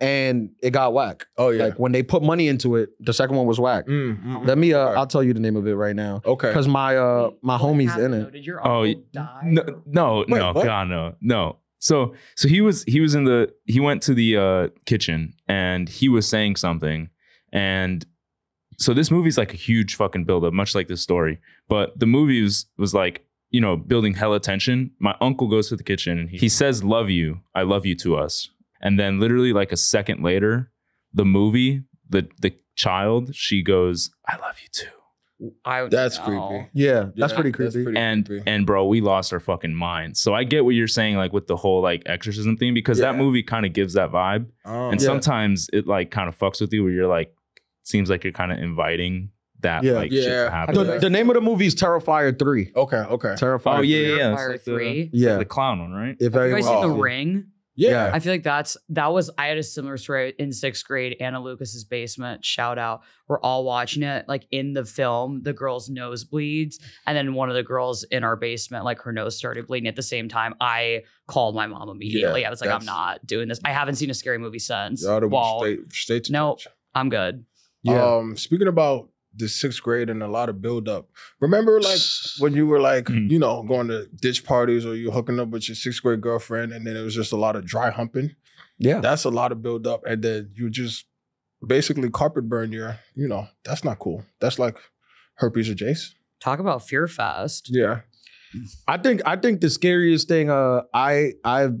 And it got whack. Oh yeah. Like when they put money into it, the second one was whack. Mm, mm, Let me. Uh, right. I'll tell you the name of it right now. Okay. Because my uh my what homie's happened, in it. Though? Did your uncle oh, die? No, no, Wait, no, God, no, no. So so he was he was in the he went to the uh, kitchen and he was saying something, and so this movie's like a huge fucking buildup, much like this story. But the movie was was like, you know, building hella tension. My uncle goes to the kitchen and he, he says, "Love you, I love you" to us. And then literally like a second later, the movie, the the child, she goes, "I love you too." I that's know. creepy. Yeah, that's yeah, pretty creepy. That's pretty and creepy. And bro, we lost our fucking minds. So I get what you're saying, like with the whole like exorcism thing, because yeah. that movie kind of gives that vibe. Oh, and yeah. sometimes it like kind of fucks with you where you're like, seems like you're kind of inviting that yeah. like yeah. shit to happen. The, the name of the movie is Terrifier three. Okay, okay. Terrifier. Oh yeah, three. yeah. Terrifier like three. The, yeah, the clown one, right? If Have you guys seen oh, The yeah. Ring? Yeah. yeah, I feel like that's that was I had a similar story in sixth grade, Anna Lucas's basement. Shout out. We're all watching it. Like in the film, the girl's nose bleeds. And then one of the girls in our basement, like her nose started bleeding at the same time. I called my mom immediately. Yeah, I was like, I'm not doing this. I haven't seen a scary movie since. Well, stay, stay no, much. I'm good. Yeah. Um, speaking about the sixth grade and a lot of buildup. Remember like when you were like, mm. you know, going to ditch parties or you hooking up with your sixth grade girlfriend and then it was just a lot of dry humping? Yeah. That's a lot of buildup. And then you just basically carpet burn your, you know, that's not cool. That's like herpes or Jace. Talk about fear fest. Yeah. I think I think the scariest thing uh, I, I've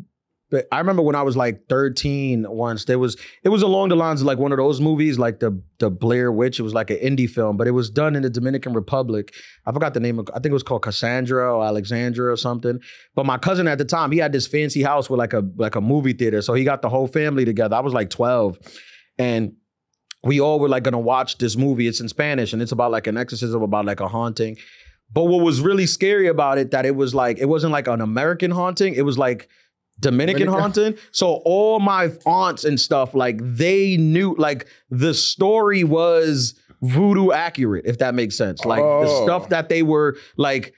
But I remember when I was like thirteen once, there was, it was along the lines of like one of those movies, like the the Blair Witch. It was like an indie film, but it was done in the Dominican Republic. I forgot the name of, I think it was called Cassandra or Alexandra or something. But my cousin at the time, he had this fancy house with like a, like a movie theater. So he got the whole family together. I was like twelve. And we all were like gonna watch this movie. It's in Spanish and it's about like an exorcism, about like a haunting. But what was really scary about it, that it was like, it wasn't like an American haunting. It was like, Dominican haunting. So all my aunts and stuff, like they knew, like the story was voodoo accurate, if that makes sense. Like oh. the stuff that they were like,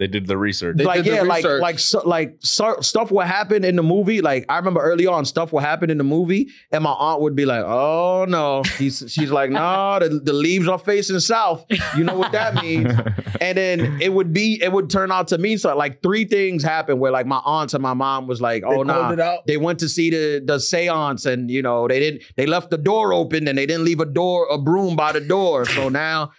they did the research. They like, did yeah, the like, research. like, so, like so, stuff would happen in the movie. Like I remember early on, stuff would happen in the movie and my aunt would be like, oh no. She's, she's like, no, the, the leaves are facing south. You know what that means? And then it would be, it would turn out to me. So like three things happened where like my aunts and my mom was like, oh no, nah. They went to see the, the seance and you know, they didn't, they left the door open and they didn't leave a door, a broom by the door. So now,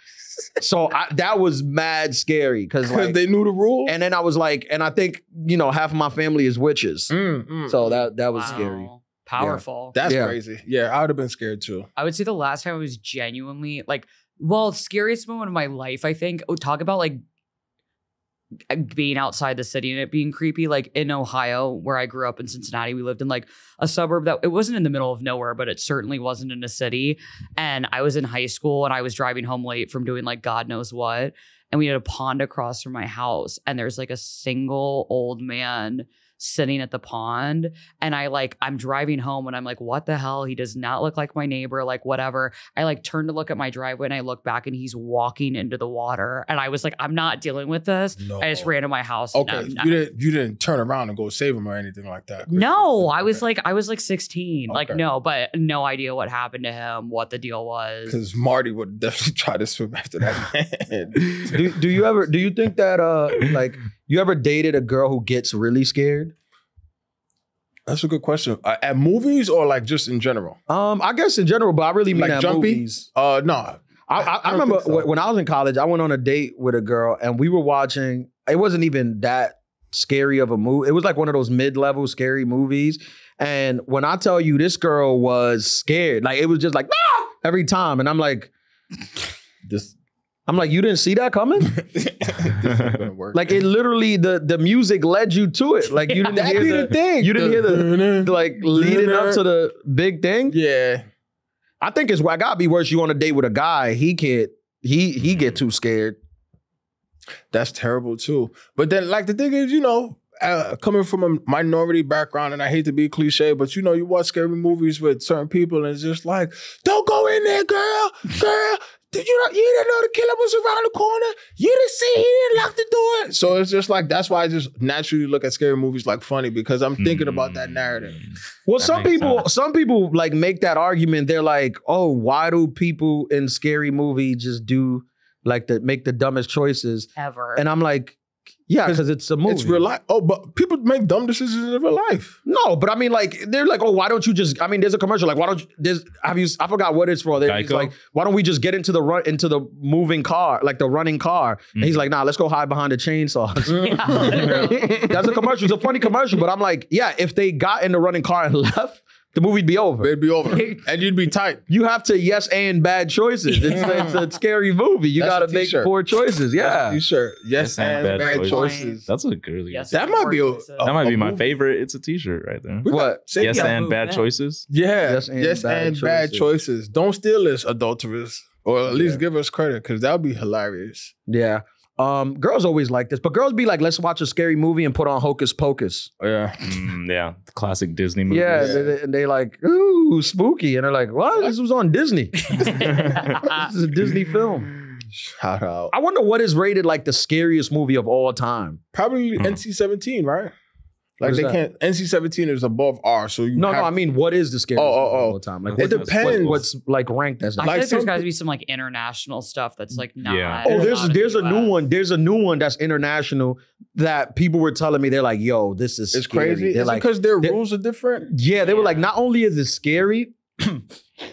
So I, that was mad scary because like, they knew the rule. And then I was like, and I think, you know, half of my family is witches. Mm, mm. So that that was wow. scary. Powerful. Yeah. That's yeah. crazy. Yeah, I would have been scared too. I would say the last time I was genuinely like, well, scariest moment of my life, I think. Oh, talk about like being outside the city and it being creepy. Like in Ohio, where I grew up in Cincinnati, we lived in like a suburb that it wasn't in the middle of nowhere, but it certainly wasn't in a city. And I was in high school and I was driving home late from doing like God knows what. And we had a pond across from my house and there's like a single old man sitting at the pond. And I like, I'm driving home and I'm like, what the hell? He does not look like my neighbor, like whatever. I like turn to look at my driveway and I look back and he's walking into the water. And I was like, I'm not dealing with this. No. I just ran to my house. Okay. And you didn't, you didn't turn around and go save him or anything like that. Chris. No, okay. I was like, I was like sixteen. Okay. Like, no, but no idea what happened to him, what the deal was. Cause Marty would definitely try to swim after that man. do, do you ever, do you think that uh like, you ever dated a girl who gets really scared? That's a good question. Uh, at movies or like just in general? Um, I guess in general, but I really mean like at jumpy? movies. Uh, no, I, I, I, I remember so. when I was in college, I went on a date with a girl and we were watching. It wasn't even that scary of a movie. It was like one of those mid-level scary movies. And when I tell you, this girl was scared. Like it was just like ah! every time, and I'm like, this. I'm like, you didn't see that coming? Like it literally, the, the music led you to it. Like you didn't yeah, hear the, the thing. You didn't hear the like leading up to the big thing. Yeah. I think it's why gotta be worse. You on a date with a guy, he can't, he he get too scared. That's terrible too. But then, like, the thing is, you know, uh, coming from a minority background, and I hate to be cliche, but you know, you watch scary movies with certain people, and it's just like, don't go in there, girl, girl. Did you not, you didn't know the killer was around the corner? You didn't see, he didn't lock the door. So it's just like, that's why I just naturally look at scary movies like funny, because I'm thinking mm. about that narrative. Well, that some people, sense. some people like make that argument. They're like, oh, why do people in scary movie just do like the, make the dumbest choices ever? And I'm like, yeah, because it's a movie. It's real life. Oh, but people make dumb decisions in real life. No, but I mean, like, they're like, oh, why don't you just, I mean, there's a commercial, like, why don't you, there's, have you, I forgot what it's for. There, it's like, why don't we just get into the run, into the moving car, like the running car? Mm-hmm. And he's like, nah, let's go hide behind the chainsaws. Yeah. That's a commercial. It's a funny commercial, but I'm like, yeah, if they got in the running car and left, the movie'd be over. It'd be over. And you'd be tight. You have to yes and bad choices. It's, it's a scary movie. You got to make poor choices. Yeah. T-shirt. Yes, yes and bad, bad choices. choices. That's a good really yes, That might be a, a, That might be my movie. favorite. It's a T-shirt right there. What? Yes, yes and bad man. choices? Yeah. Yes and, yes bad, and choices. bad choices. Don't steal us, adulterers. Or at least yeah. give us credit, because that would be hilarious. Yeah. Um, girls always like this, but girls be like, let's watch a scary movie and put on Hocus Pocus. Yeah. Mm, yeah. The classic Disney movie. Yeah. yeah. They, they like, ooh, spooky. And they're like, what? This was on Disney. This is a Disney film. Shout out. I wonder what is rated like the scariest movie of all time. Probably mm. N C seventeen, right? Like they that? can't, N C seventeen is above R, so you No, have, no, I mean, what is the scariest oh, oh, oh. all the time? Like, it what, depends. What's, what's like ranked as I like, feel like there's got to be some like international stuff that's like not. Yeah. Oh, there's there's a new one. There's a new one that's international that people were telling me. They're like, yo, this is It's scary. crazy. They're is like, it because their they're, rules are different? Yeah, they yeah. were like, not only is it scary,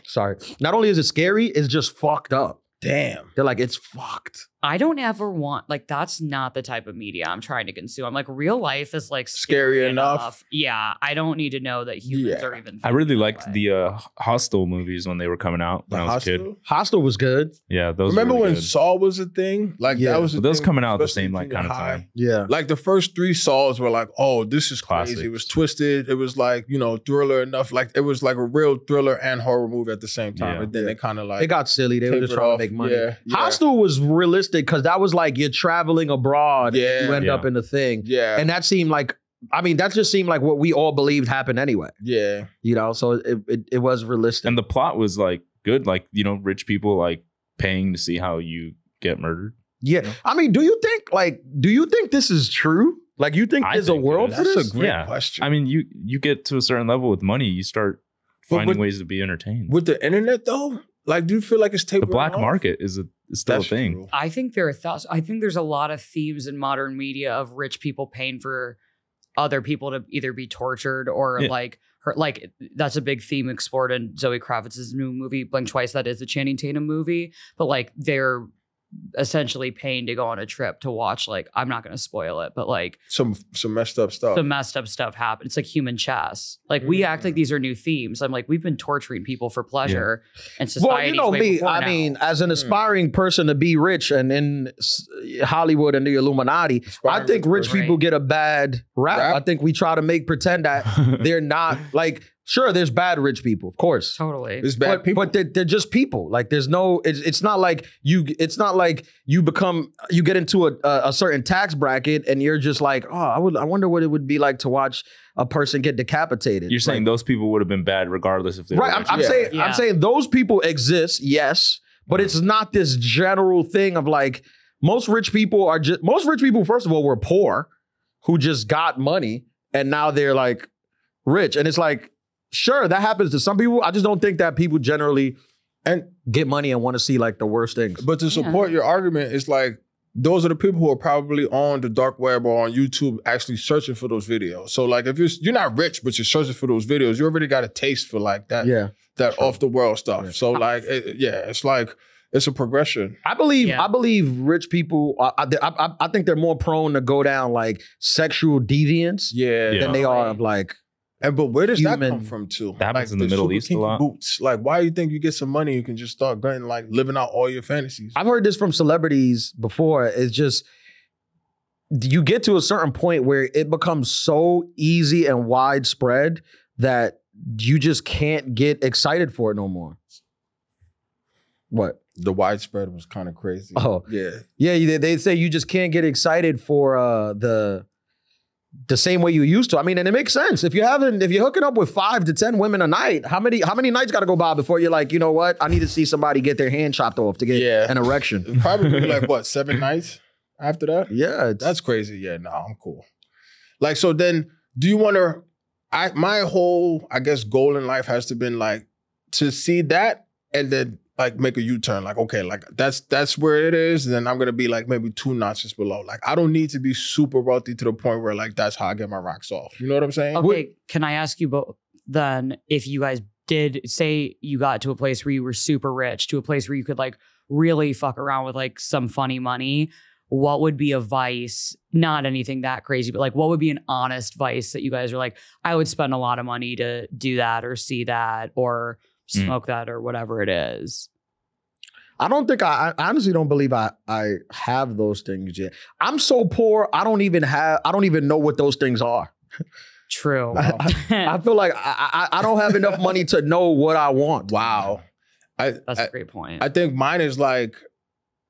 sorry, not only is it scary, it's just fucked up. Damn. They're like, it's fucked. I don't ever want, like, that's not the type of media I'm trying to consume. I'm like, real life is like scary, scary enough. enough. Yeah. I don't need to know that humans yeah. are even. I really liked way. the uh, Hostel movies when they were coming out when the I was Hostel? a kid. Hostel was good. Yeah. Those Remember really when good. Saw was a thing? Like, yeah. that was a Those thing, coming out at the same, like, kind of high. time. Yeah. Like, the first three Saws were like, oh, this is Classic. crazy. It was twisted. It was like, you know, thriller enough. Like, it was like a real thriller and horror movie at the same time. Yeah. And then yeah. they kind of like. It got silly. They were just trying off. to make money. Yeah. Yeah. Hostel was realistic, because that was like, you're traveling abroad yeah. and you end yeah. up in the thing. Yeah. And that seemed like, I mean, that just seemed like what we all believed happened anyway. Yeah. You know, so it, it, it was realistic. And the plot was like good. Like, you know, rich people like paying to see how you get murdered. Yeah. You know? I mean, do you think like, do you think this is true? Like, you think I there's think a world for this? That's a great yeah. question. I mean, you, you get to a certain level with money, you start finding with, ways to be entertained. With the internet though? Like, do you feel like it's tapering The black off? market is a It's still That's a thing. True. I think there are thousands. I think there's a lot of themes in modern media of rich people paying for other people to either be tortured or yeah. like hurt. Like, that's a big theme explored in Zoe Kravitz's new movie, Blink Twice. That is a Channing Tatum movie, but like they're essentially paying to go on a trip to watch. Like, I'm not going to spoil it, but like some some messed up stuff. Some messed up stuff happened. It's like human chess. Like mm. we act like these are new themes. I'm like, we've been torturing people for pleasure, yeah. and society. Well, you know me. I now. mean, as an aspiring mm. person to be rich and in Hollywood and the Illuminati, aspiring I think rich person. people get a bad rap. rap. I think we try to make pretend that they're not like. Sure, there's bad rich people, of course. Totally, there's bad but, people, but they're, they're just people. Like, there's no. It's, it's not like you. It's not like you become. You get into a, a certain tax bracket, and you're just like, oh, I would. I wonder what it would be like to watch a person get decapitated. You're saying like, those people would have been bad regardless if they. Right. Were rich. I'm, I'm yeah. saying. Yeah. I'm saying those people exist. Yes, but mm. it's not this general thing of like most rich people are just most rich people. First of all, were poor, who just got money, and now they're like rich, and it's like. Sure, that happens to some people. I just don't think that people generally and get money and want to see like the worst things. But to support yeah. your argument, it's like those are the people who are probably on the dark web or on YouTube actually searching for those videos. So like if you're you're not rich, but you're searching for those videos, you already got a taste for like that yeah, that sure. off the world stuff. Yeah. So like it, yeah, it's like it's a progression. I believe yeah. I believe rich people. I, I I think they're more prone to go down like sexual deviance yeah. than yeah. they are of like. And but where does Human. that come from too? That happens like, in the, the Middle East a lot. Boots. Like, why do you think you get some money, you can just start going like living out all your fantasies? I've heard this from celebrities before. It's just you get to a certain point where it becomes so easy and widespread that you just can't get excited for it no more. What? The widespread was kind of crazy. Oh. Yeah. Yeah, they say you just can't get excited for uh, the the same way you used to. I mean, and it makes sense. If you're having, if you're hooking up with five to ten women a night, how many how many nights got to go by before you're like, you know what? I need to see somebody get their hand chopped off to get yeah. an erection. Probably like, what, seven nights after that? Yeah. It's... That's crazy. Yeah, no, nah, I'm cool. Like, so then do you want to, I my whole, I guess, goal in life has to been like, to see that and then like make a U-turn, like, okay, like that's that's where it is. And then I'm gonna be like maybe two notches below. Like I don't need to be super wealthy to the point where like that's how I get my rocks off. You know what I'm saying? Okay, what? Can I ask you both then, if you guys did say you got to a place where you were super rich, to a place where you could like really fuck around with like some funny money, what would be a vice? Not anything that crazy, but like what would be an honest vice that you guys are like, I would spend a lot of money to do that or see that or smoke mm. that or whatever it is. I don't think I, I honestly don't believe I I have those things yet. I'm so poor, I don't even have, I don't even know what those things are. True. I, I, I feel like I, I I don't have enough money to know what I want. Wow. I, That's I, a great point. I think mine is like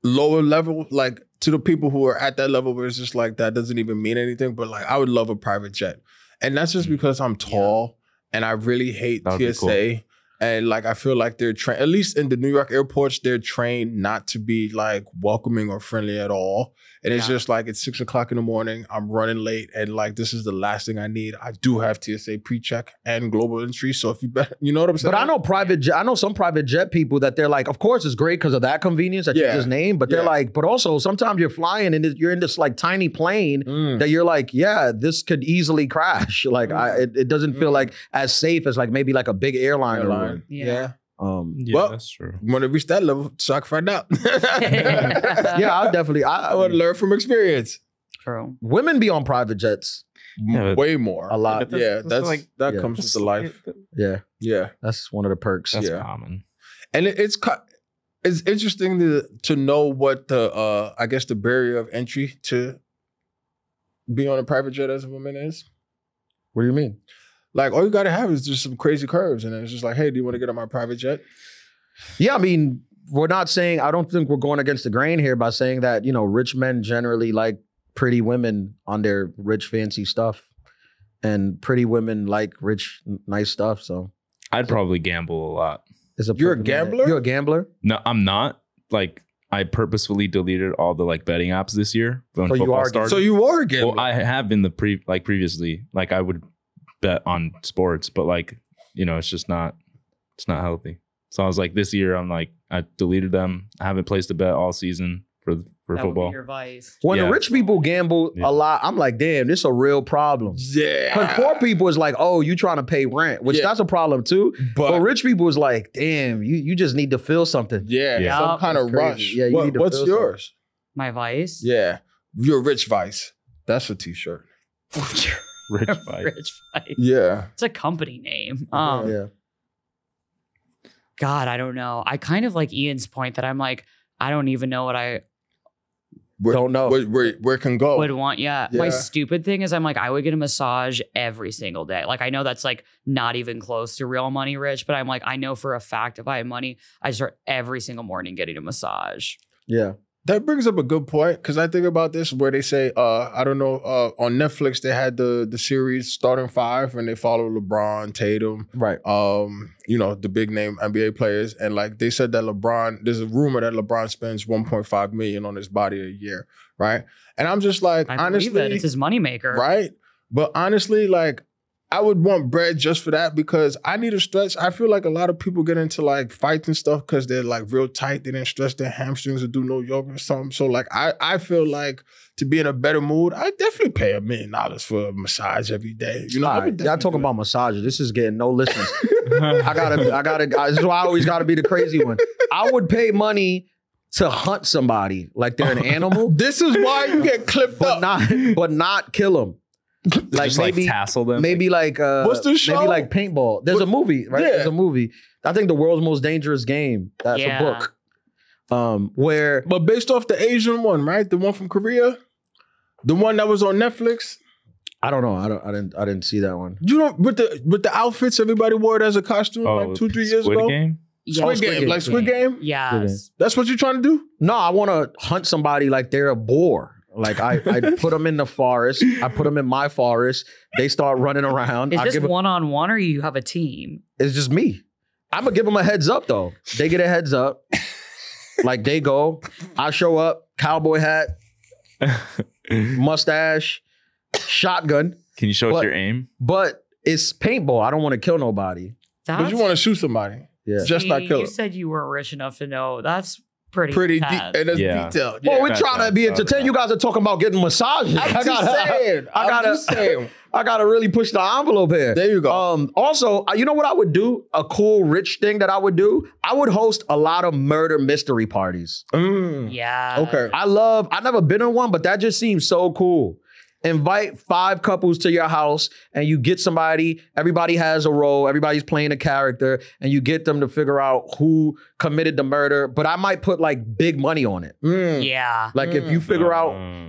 lower level, like to the people who are at that level where it's just like, that doesn't even mean anything, but like I would love a private jet. And that's just because I'm tall yeah. and I really hate That'd T S A. And like, I feel like they're trained, at least in the New York airports, they're trained not to be like welcoming or friendly at all. And yeah. it's just like, it's six o'clock in the morning, I'm running late. And like, this is the last thing I need. I do have T S A pre-check and global entry. So if you, be you know what I'm saying? But I know private jet, I know some private jet people that they're like, of course it's great because of that convenience that yeah. you just named. But yeah. they're like, but also sometimes you're flying and you're in this like tiny plane mm. that you're like, yeah, this could easily crash. Like mm. I, it, it doesn't mm. feel like as safe as like maybe like a big airline. airline. Yeah. yeah. Um, yeah, well, that's true. When I reach that level, so I can find out. yeah, I'll definitely. I, I would learn from experience. True. Women be on private jets yeah, way more. A lot. That's, yeah, that's, that's like that yeah. comes with the life. Yeah, yeah. That's one of the perks. That's yeah. common. And it, it's it's interesting to to know what the uh, I guess the barrier of entry to be on a private jet as a woman is. What do you mean? Like, all you got to have is just some crazy curves. And it's just like, hey, do you want to get on my private jet? Yeah, I mean, we're not saying, I don't think we're going against the grain here by saying that, you know, rich men generally like pretty women on their rich, fancy stuff. And pretty women like rich, nice stuff. So I'd probably gamble a lot. It's a You're a gambler? Man. You're a gambler? No, I'm not. Like, I purposefully deleted all the like betting apps this year. When so, you are, so you are a gambler? Well, I have been the pre like previously. Like, I would... bet on sports, but like, you know, it's just not, it's not healthy. So I was like, this year, I'm like, I deleted them. I haven't placed a bet all season for for that football. Would be your vice. When yeah. the rich people gamble yeah. a lot, I'm like, damn, this is a real problem. Yeah. Because poor people is like, oh, you trying to pay rent, which yeah. that's a problem too. But, but rich people is like, damn, you you just need to feel something. Yeah, yeah. some kind of rush. Yeah, you what, need to what's feel yours? Something. My vice? Yeah, your rich vice. That's a t-shirt. Rich Vice. Rich Vice. Yeah. It's a company name. Um, yeah. God, I don't know. I kind of like Ian's point that I'm like, I don't even know what I where, don't know. Where, where, where can go. Would want, yeah. yeah. My stupid thing is I'm like, I would get a massage every single day. Like, I know that's like not even close to real money rich, but I'm like, I know for a fact if I have money, I start every single morning getting a massage. Yeah. That brings up a good point, because I think about this where they say, uh, I don't know, uh, on Netflix, they had the the series Starting Five, and they follow LeBron, Tatum, right? Um, you know, the big name N B A players. And like they said that LeBron, there's a rumor that LeBron spends one point five million dollars on his body a year, right? And I'm just like, I honestly, believe it. It's his moneymaker. Right? But honestly, like, I would want bread just for that because I need a stretch. I feel like a lot of people get into like fights and stuff because they're like real tight. They didn't stretch their hamstrings or do no yoga or something. So like I, I feel like to be in a better mood, I definitely pay a million dollars for a massage every day. You know, right. Y'all talking about massages. This is getting no listens. I gotta, I gotta, this is why I always gotta be the crazy one. I would pay money to hunt somebody like they're an animal. This is why you get clipped but up. Not, but not kill them. Like just maybe like tassel them. Maybe like uh what's the show? Maybe like paintball. There's what? a movie, right? Yeah. There's a movie. I think The World's Most Dangerous Game. That's yeah. a book. Um where But based off the Asian one, right? The one from Korea? The one that was on Netflix? I don't know. I don't I didn't I didn't see that one. You know, with the with the outfits everybody wore it as a costume oh, like two, three years Squid ago. Game? Yes. Squid Game, Squid like Squid Game? Game? Yes. That's what you're trying to do? No, I want to hunt somebody like they're a boar. Like I, I put them in the forest. I put them in my forest. They start running around. Is I this one-on-one or you have a team? It's just me. I'm going to give them a heads up though. They get a heads up. Like they go. I show up, cowboy hat, mustache, shotgun. Can you show but, us your aim? But it's paintball. I don't want to kill nobody. That's but you want to shoot somebody. Yeah. Just not kill. You it. said you were rich enough to know that's pretty pretty deep and that's yeah. detailed. Yeah. Well, we're trying to be entertained. You guys are talking about getting massages. I'm I gotta, saying. I gotta, saying. I gotta really push the envelope here. There you go. Um, also, you know what I would do? A cool rich thing that I would do? I would host a lot of murder mystery parties. Mm. Yeah. Okay. I love. I've never been in one, but that just seems so cool. Invite five couples to your house and you get somebody, everybody has a role, everybody's playing a character, and you get them to figure out who committed the murder. But I might put like big money on it. Mm. Yeah. Like mm. if you figure mm.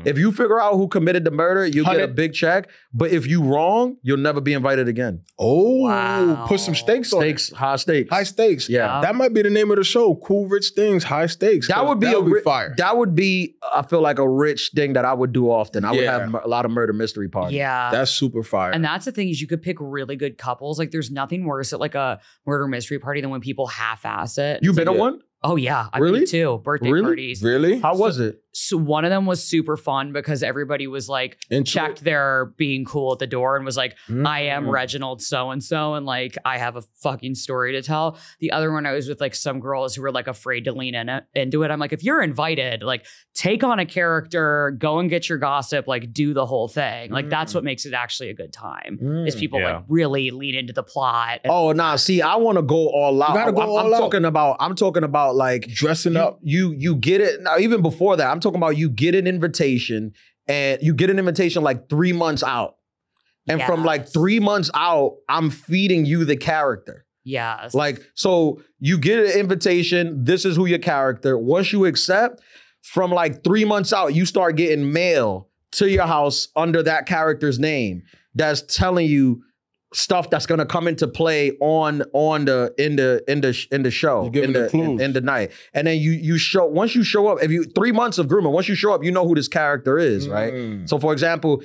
out, if you figure out who committed the murder, you get a big check. But if you wrong, you'll never be invited again. Oh, wow. Put some stakes, stakes on it. High stakes. High stakes. Yeah. yeah. That might be the name of the show. Cool Rich Things, High Stakes. That would be, that a would be fire. That would be, I feel like a rich thing that I would do often. I yeah. would have a lot of murder mystery party. Yeah. That's super fire. And that's the thing is you could pick really good couples. Like there's nothing worse at like a murder mystery party than when people half-ass it. You've been to one? Oh yeah. I've really? been to birthday really? parties. Really? How was so, it? So one of them was super fun because everybody was like Into checked it? their being cool at the door and was like, mm-hmm. I am Reginald so-and-so. And like, I have a fucking story to tell. The other one I was with like some girls who were like afraid to lean in, into it. I'm like, if you're invited, like take on a character, go and get your gossip, like do the whole thing. Like mm. that's what makes it actually a good time mm. is people yeah. like really lean into the plot. Oh, nah, see, I want to go all out. Go I'm, all I'm out. talking about, I'm talking about like dressing you, up. You, you get it. Now, even before that, I'm talking talking about you get an invitation and you get an invitation like three months out. And yes. from like three months out, I'm feeding you the character. Yes. Like, so you get an invitation. This is who your character. Once you accept, from like three months out, you start getting mail to your house under that character's name. That's telling you stuff that's gonna come into play on on the in the in the in the show in the, the in, in the night, and then you you show once you show up. If you three months of grooming, once you show up, you know who this character is, mm. right? So, for example,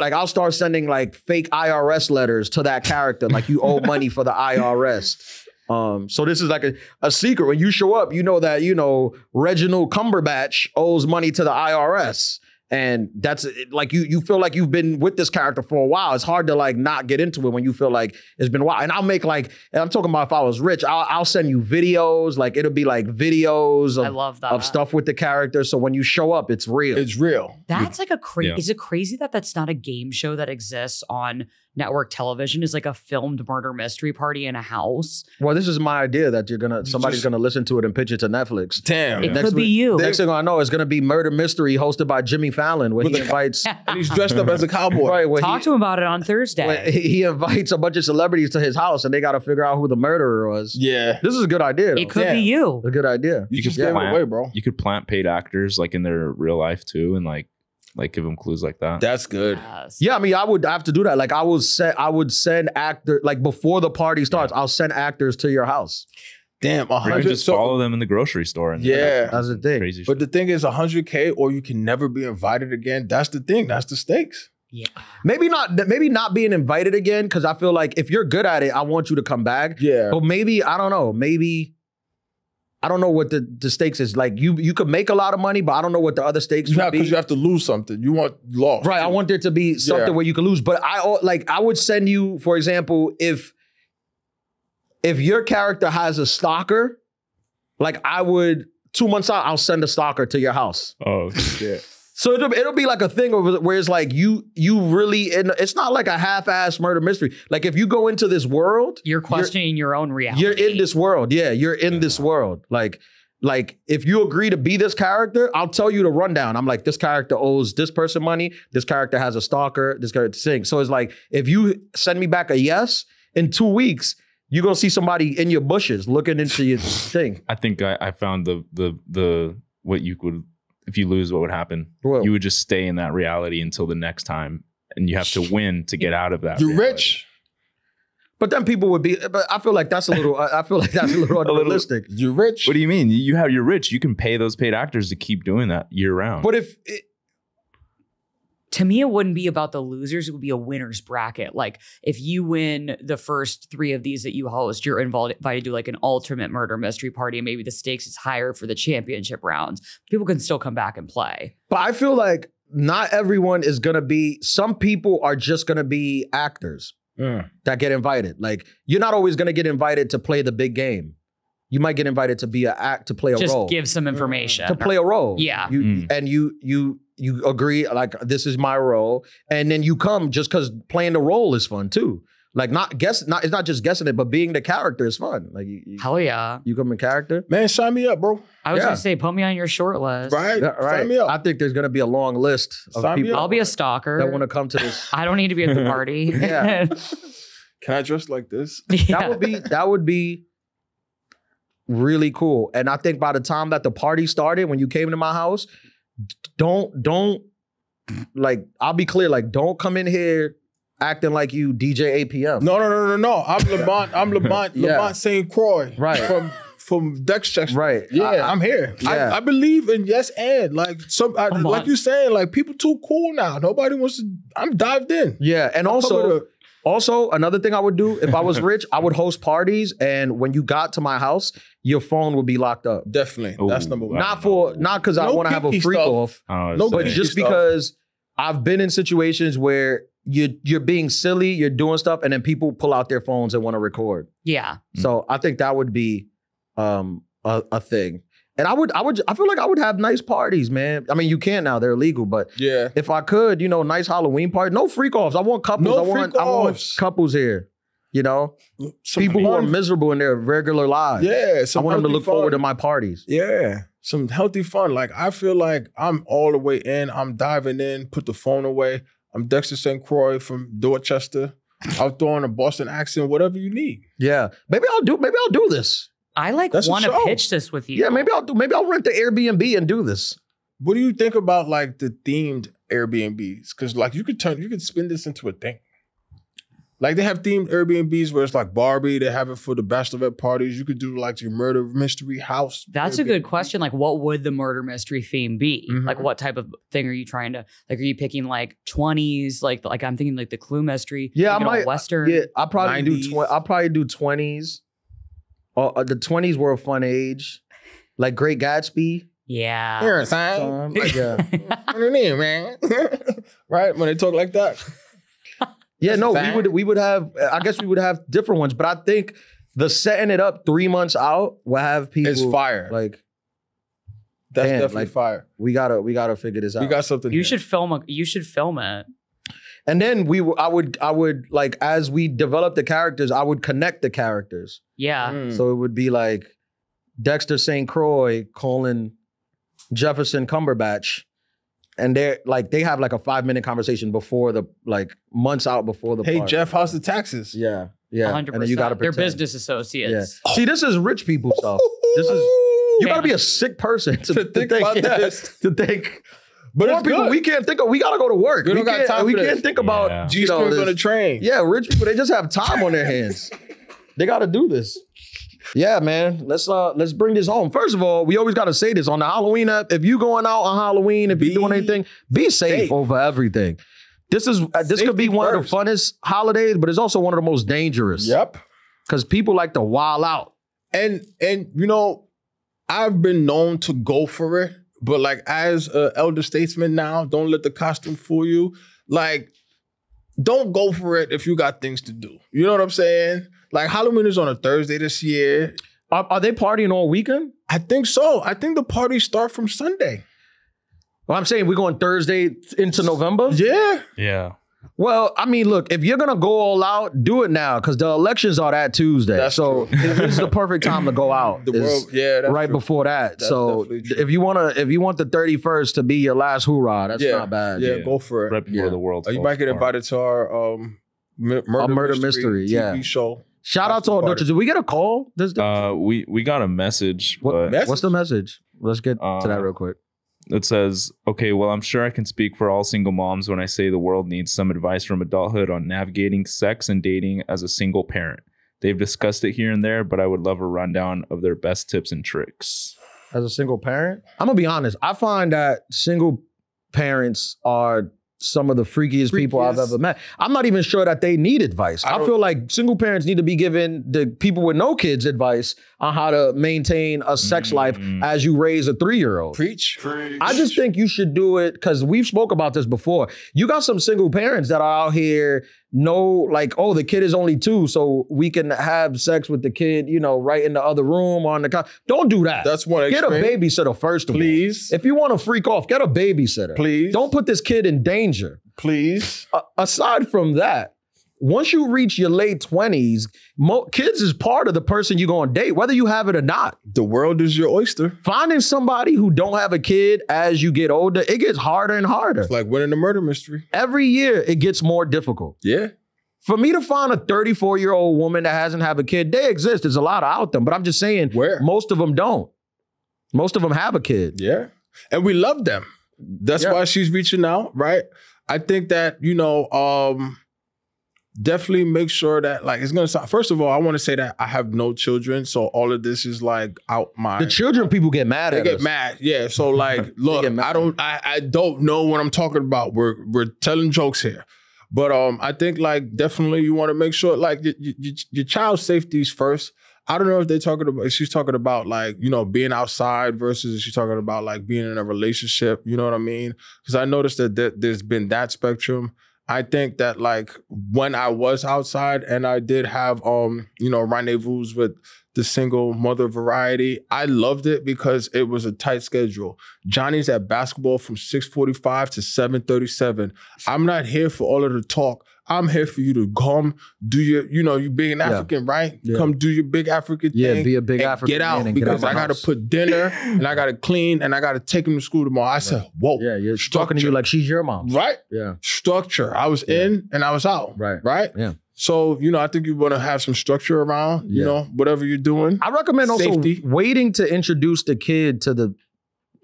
like I'll start sending like fake I R S letters to that character, like you owe money for the I R S. Um, so this is like a, a secret. When you show up, you know that you know Reginald Cumberbatch owes money to the I R S. And that's like, you you feel like you've been with this character for a while. It's hard to like not get into it when you feel like it's been a while. And I'll make like, and I'm talking about if I was rich, I'll, I'll send you videos. Like it'll be like videos of, I love that. of stuff with the character. So when you show up, it's real. It's real. That's like a crazy, yeah. is it crazy that that's not a game show that exists on network television, is like a filmed murder mystery party in a house? Well, this is my idea that you're gonna somebody's Just, gonna listen to it and pitch it to Netflix. Damn, it next could week, be you. Next thing I know, it's gonna be murder mystery hosted by Jimmy Fallon, where he invites and he's dressed up as a cowboy. Right, Talk he, to him about it on Thursday. He, he invites a bunch of celebrities to his house, and they got to figure out who the murderer was. Yeah, this is a good idea. Though. It could Damn. be you. A good idea. You, you could give it away, bro. You could plant paid actors like in their real life too, and like. Like give them clues like that. That's good. Yes. Yeah, I mean, I would I have to do that. Like I would send, I would send actor like before the party starts. Yeah. I'll send actors to your house. Damn, a hundred. Just so, follow them in the grocery store. And yeah, that's the thing. Crazy but shit. The thing is, a hundred k, or you can never be invited again. That's the thing. That's the stakes. Yeah. Maybe not. Maybe not being invited again, because I feel like if you're good at it, I want you to come back. Yeah. But maybe I don't know. Maybe. I don't know what the, the stakes is. Like you you could make a lot of money, but I don't know what the other stakes yeah, would be. Because you have to lose something. You want loss. Right. I want there to be something yeah. where you can lose. But I like I would send you, for example, if if your character has a stalker, like I would two months out, I'll send a stalker to your house. Oh shit. So it'll, it'll be like a thing where it's like you you really, and it's not like a half-ass murder mystery. Like if you go into this world, you're questioning you're, your own reality. You're in this world. Yeah, you're in yeah. this world. Like, like if you agree to be this character, I'll tell you the rundown. I'm like, this character owes this person money. This character has a stalker. This character sings. So it's like, if you send me back a yes, in two weeks, you're going to see somebody in your bushes looking into your thing. I think I, I found the the the what you could... If you lose, what would happen? Well, you would just stay in that reality until the next time, and you have to win to get out of that. You're reality. rich. But then people would be, but I feel like that's a little, I feel like that's a little unrealistic. A little, you're rich. What do you mean? You have, you're rich. You can pay those paid actors to keep doing that year round. But if, it, to me, it wouldn't be about the losers. It would be a winner's bracket. Like if you win the first three of these that you host, you're invited to do like an ultimate murder mystery party. And maybe the stakes is higher for the championship rounds. People can still come back and play. But I feel like not everyone is going to be, some people are just going to be actors. Mm. That get invited. Like you're not always going to get invited to play the big game. You might get invited to be a act to play a Just role. Just give some information. To play a role. Yeah. You, mm. And you you you agree like this is my role, and then you come just because playing the role is fun too. Like not guess, not it's not just guessing it, but being the character is fun. Like you, you, hell yeah, you come in character, man. Sign me up, bro. I was yeah. gonna say, put me on your short list, right? Yeah, right. Sign me up. I think there's gonna be a long list of sign people. Up, I'll be a stalker that want to come to this. I don't need to be at the party. Yeah. Can I dress like this? Yeah. That would be that would be really cool. And I think by the time that the party started, when you came to my house, don't don't like I'll be clear. Like don't come in here acting like you D J A P M. No, no, no, no, no. I'm LeBron. I'm LeBron. Yeah. LeBron Saint Croix. Right. From from Dexter. Right. Yeah. I, I'm here. Yeah. I, I believe in yes and like some I, like you saying like people too cool now. Nobody wants to. I'm dived in. Yeah, and I'm also to, also another thing I would do if I was rich, I would host parties, and when you got to my house, your phone would be locked up. Definitely. Ooh, that's number one. Not for not because no I want to have a freak stuff. Off. Oh, no, but just stuff. Because I've been in situations where. You're, you're being silly, you're doing stuff, and then people pull out their phones and want to record. Yeah. So I think that would be um, a, a thing. And I would, I would, I feel like I would have nice parties, man. I mean, you can now; they're illegal. But yeah, if I could, you know, nice Halloween party, no freak offs. I want couples. No I want, freak offs. I want couples here. You know, some people fun. Who are miserable in their regular lives. Yeah, I want them to look fun. Forward to my parties. Yeah, some healthy fun. Like I feel like I'm all the way in. I'm diving in. Put the phone away. I'm Dexter Saint Croix from Dorchester. I'll throw in a Boston accent, whatever you need. Yeah. Maybe I'll do, maybe I'll do this. I like want to pitch this with you. Yeah, maybe I'll do, maybe I'll rent the Airbnb and do this. What do you think about like the themed Airbnbs? Because like you could turn, you could spin this into a thing. Like they have themed Airbnbs where it's like Barbie. They have it for the bachelorette parties. You could do like your murder mystery house. That's Airbnb. A good question. Like what would the murder mystery theme be? Mm-hmm. Like what type of thing are you trying to, like are you picking like twenties? Like like I'm thinking like the Clue mystery. Yeah, I might. Western. Yeah, I'll probably, do I'll probably do twenties. Uh, the twenties were a fun age. Like Great Gatsby. Yeah. You're a sign. Like, yeah. What do you mean, man? Right? When they talk like that. Yeah, no, we would we would have, I guess we would have different ones, but I think the setting it up three months out will have people. It's fire. Like that's man, definitely like, fire. We gotta we gotta figure this out. We got something. You here. should film a, you should film it. And then we I would I would like as we develop the characters, I would connect the characters. Yeah. Mm. So it would be like Dexter Saint Croix calling Jefferson Cumberbatch. And they're like, they have like a five minute conversation before the, like months out before the Hey, party. Jeff, how's the taxes? Yeah. Yeah. one hundred percent. And then you got to pretend. They're business associates. Yeah. Oh. See, this is rich people stuff. This is, you got to be a sick person to, to, to think, think about this. To think. But more people, good. We can't think of, we got to go to work. We, we, can't, time we can't think about, yeah. you know, this. On the train. Yeah, rich people, they just have time on their hands. They got to do this. Yeah, man. Let's uh let's bring this home. First of all, we always gotta say this on the Halloween app. If you going out on Halloween, if you're doing anything, be safe, safe over everything. This is uh, this Safety could be one first. Of the funnest holidays, but it's also one of the most dangerous. Yep. Because people like to wild out. And and you know, I've been known to go for it, but like as an elder statesman now, don't let the costume fool you. Like, don't go for it if you got things to do. You know what I'm saying? Like Halloween is on a Thursday this year. Are, are they partying all weekend? I think so. I think the parties start from Sunday. Well, I'm saying we're going Thursday into November? Yeah. Yeah. Well, I mean, look, if you're going to go all out, do it now because the elections are that Tuesday. That's so this is the perfect time to go out. The world, yeah, that's right true. Before that. That's so if you want to, if you want the thirty-first to be your last hoorah, that's yeah. not bad. Yeah, yeah, go for it. Right before yeah. the world. You might get invited to our um, murder, a murder mystery, mystery yeah. T V show. Shout out to all Dutchers. Did we get a call? This, this? Uh, we we got a message. What, but message? What's the message? Let's get um, to that real quick. that says, okay, well, I'm sure I can speak for all single moms when I say the world needs some advice from adulthood on navigating sex and dating as a single parent. They've discussed it here and there, but I would love a rundown of their best tips and tricks. As a single parent, I'm going to be honest. I find that single parents are some of the freakiest, freakiest people I've ever met. I'm not even sure that they need advice. I, I feel like single parents need to be giving the people with no kids advice on how to maintain a sex mm-hmm. life as you raise a three-year-old. Preach. Preach. I just think you should do it because we've spoke about this before. You got some single parents that are out here no, like, oh, the kid is only two, so we can have sex with the kid, you know, right in the other room on the couch. Don't do that. That's one extreme. Get a babysitter first of all. Please. If you want to freak off, get a babysitter. Please. Don't put this kid in danger. Please. Uh, aside from that, once you reach your late twenties, mo kids is part of the person you're going to date, whether you have it or not. The world is your oyster. Finding somebody who don't have a kid as you get older, it gets harder and harder. It's like winning a murder mystery. Every year, it gets more difficult. Yeah. For me to find a thirty-four-year-old woman that hasn't have a kid, they exist. There's a lot out there, but I'm just saying Where? most of them don't. Most of them have a kid. Yeah. And we love them. That's yeah. why she's reaching out, right? I think that, you know... um. Definitely make sure that, like, it's gonna stop. First of all, I want to say that I have no children, so all of this is like out my. The children people get mad at. They get us. mad, yeah. So like, look, I don't, I, I don't know what I'm talking about. We're we're telling jokes here, but um, I think like definitely you want to make sure like your, your, your child's safety is first. I don't know if they're talking about. If she's talking about like you know being outside versus she's talking about like being in a relationship. You know what I mean? Because I noticed that th there's been that spectrum. I think that like when I was outside and I did have, um, you know, rendezvous with the single mother variety, I loved it because it was a tight schedule. Johnny's at basketball from six forty-five to seven thirty-seven. I'm not here for all of the talk. I'm here for you to come do your, you know, you being an African, yeah. right? Yeah. Come do your big African yeah, thing. Yeah, be a big African. Get out because I got to put dinner and I got to clean and I got to take him to school tomorrow. I right. said, whoa. Yeah, you're structure. talking to you like she's your mom. Right? Yeah. Structure. I was yeah. in and I was out. Right. Right? Yeah. So, you know, I think you want to have some structure around, yeah. you know, whatever you're doing. I recommend Safety. also waiting to introduce the kid to the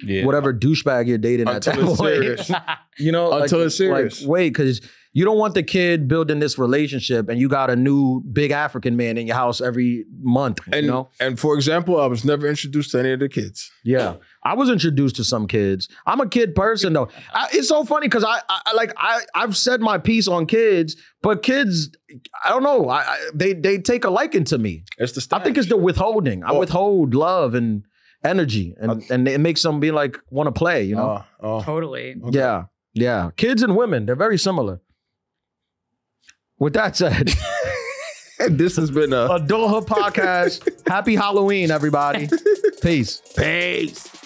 yeah. whatever douchebag you're dating Until at that it's point. Serious. you know, Until like, it's serious. Like, wait, because... You don't want the kid building this relationship and you got a new big African man in your house every month, and, you know? And for example, I was never introduced to any of the kids. Yeah. I was introduced to some kids. I'm a kid person though. I, it's so funny because I, I like I I've said my piece on kids, but kids, I don't know. I, I they they take a liking to me. It's the stash. I think it's the withholding. I oh. withhold love and energy, and I, and it makes them be like want to play. You know. Uh, uh, totally. Okay. Yeah. Yeah. Kids and women, they're very similar. With that said, this has been a Adult Hood Podcast. Happy Halloween, everybody. Peace. Peace.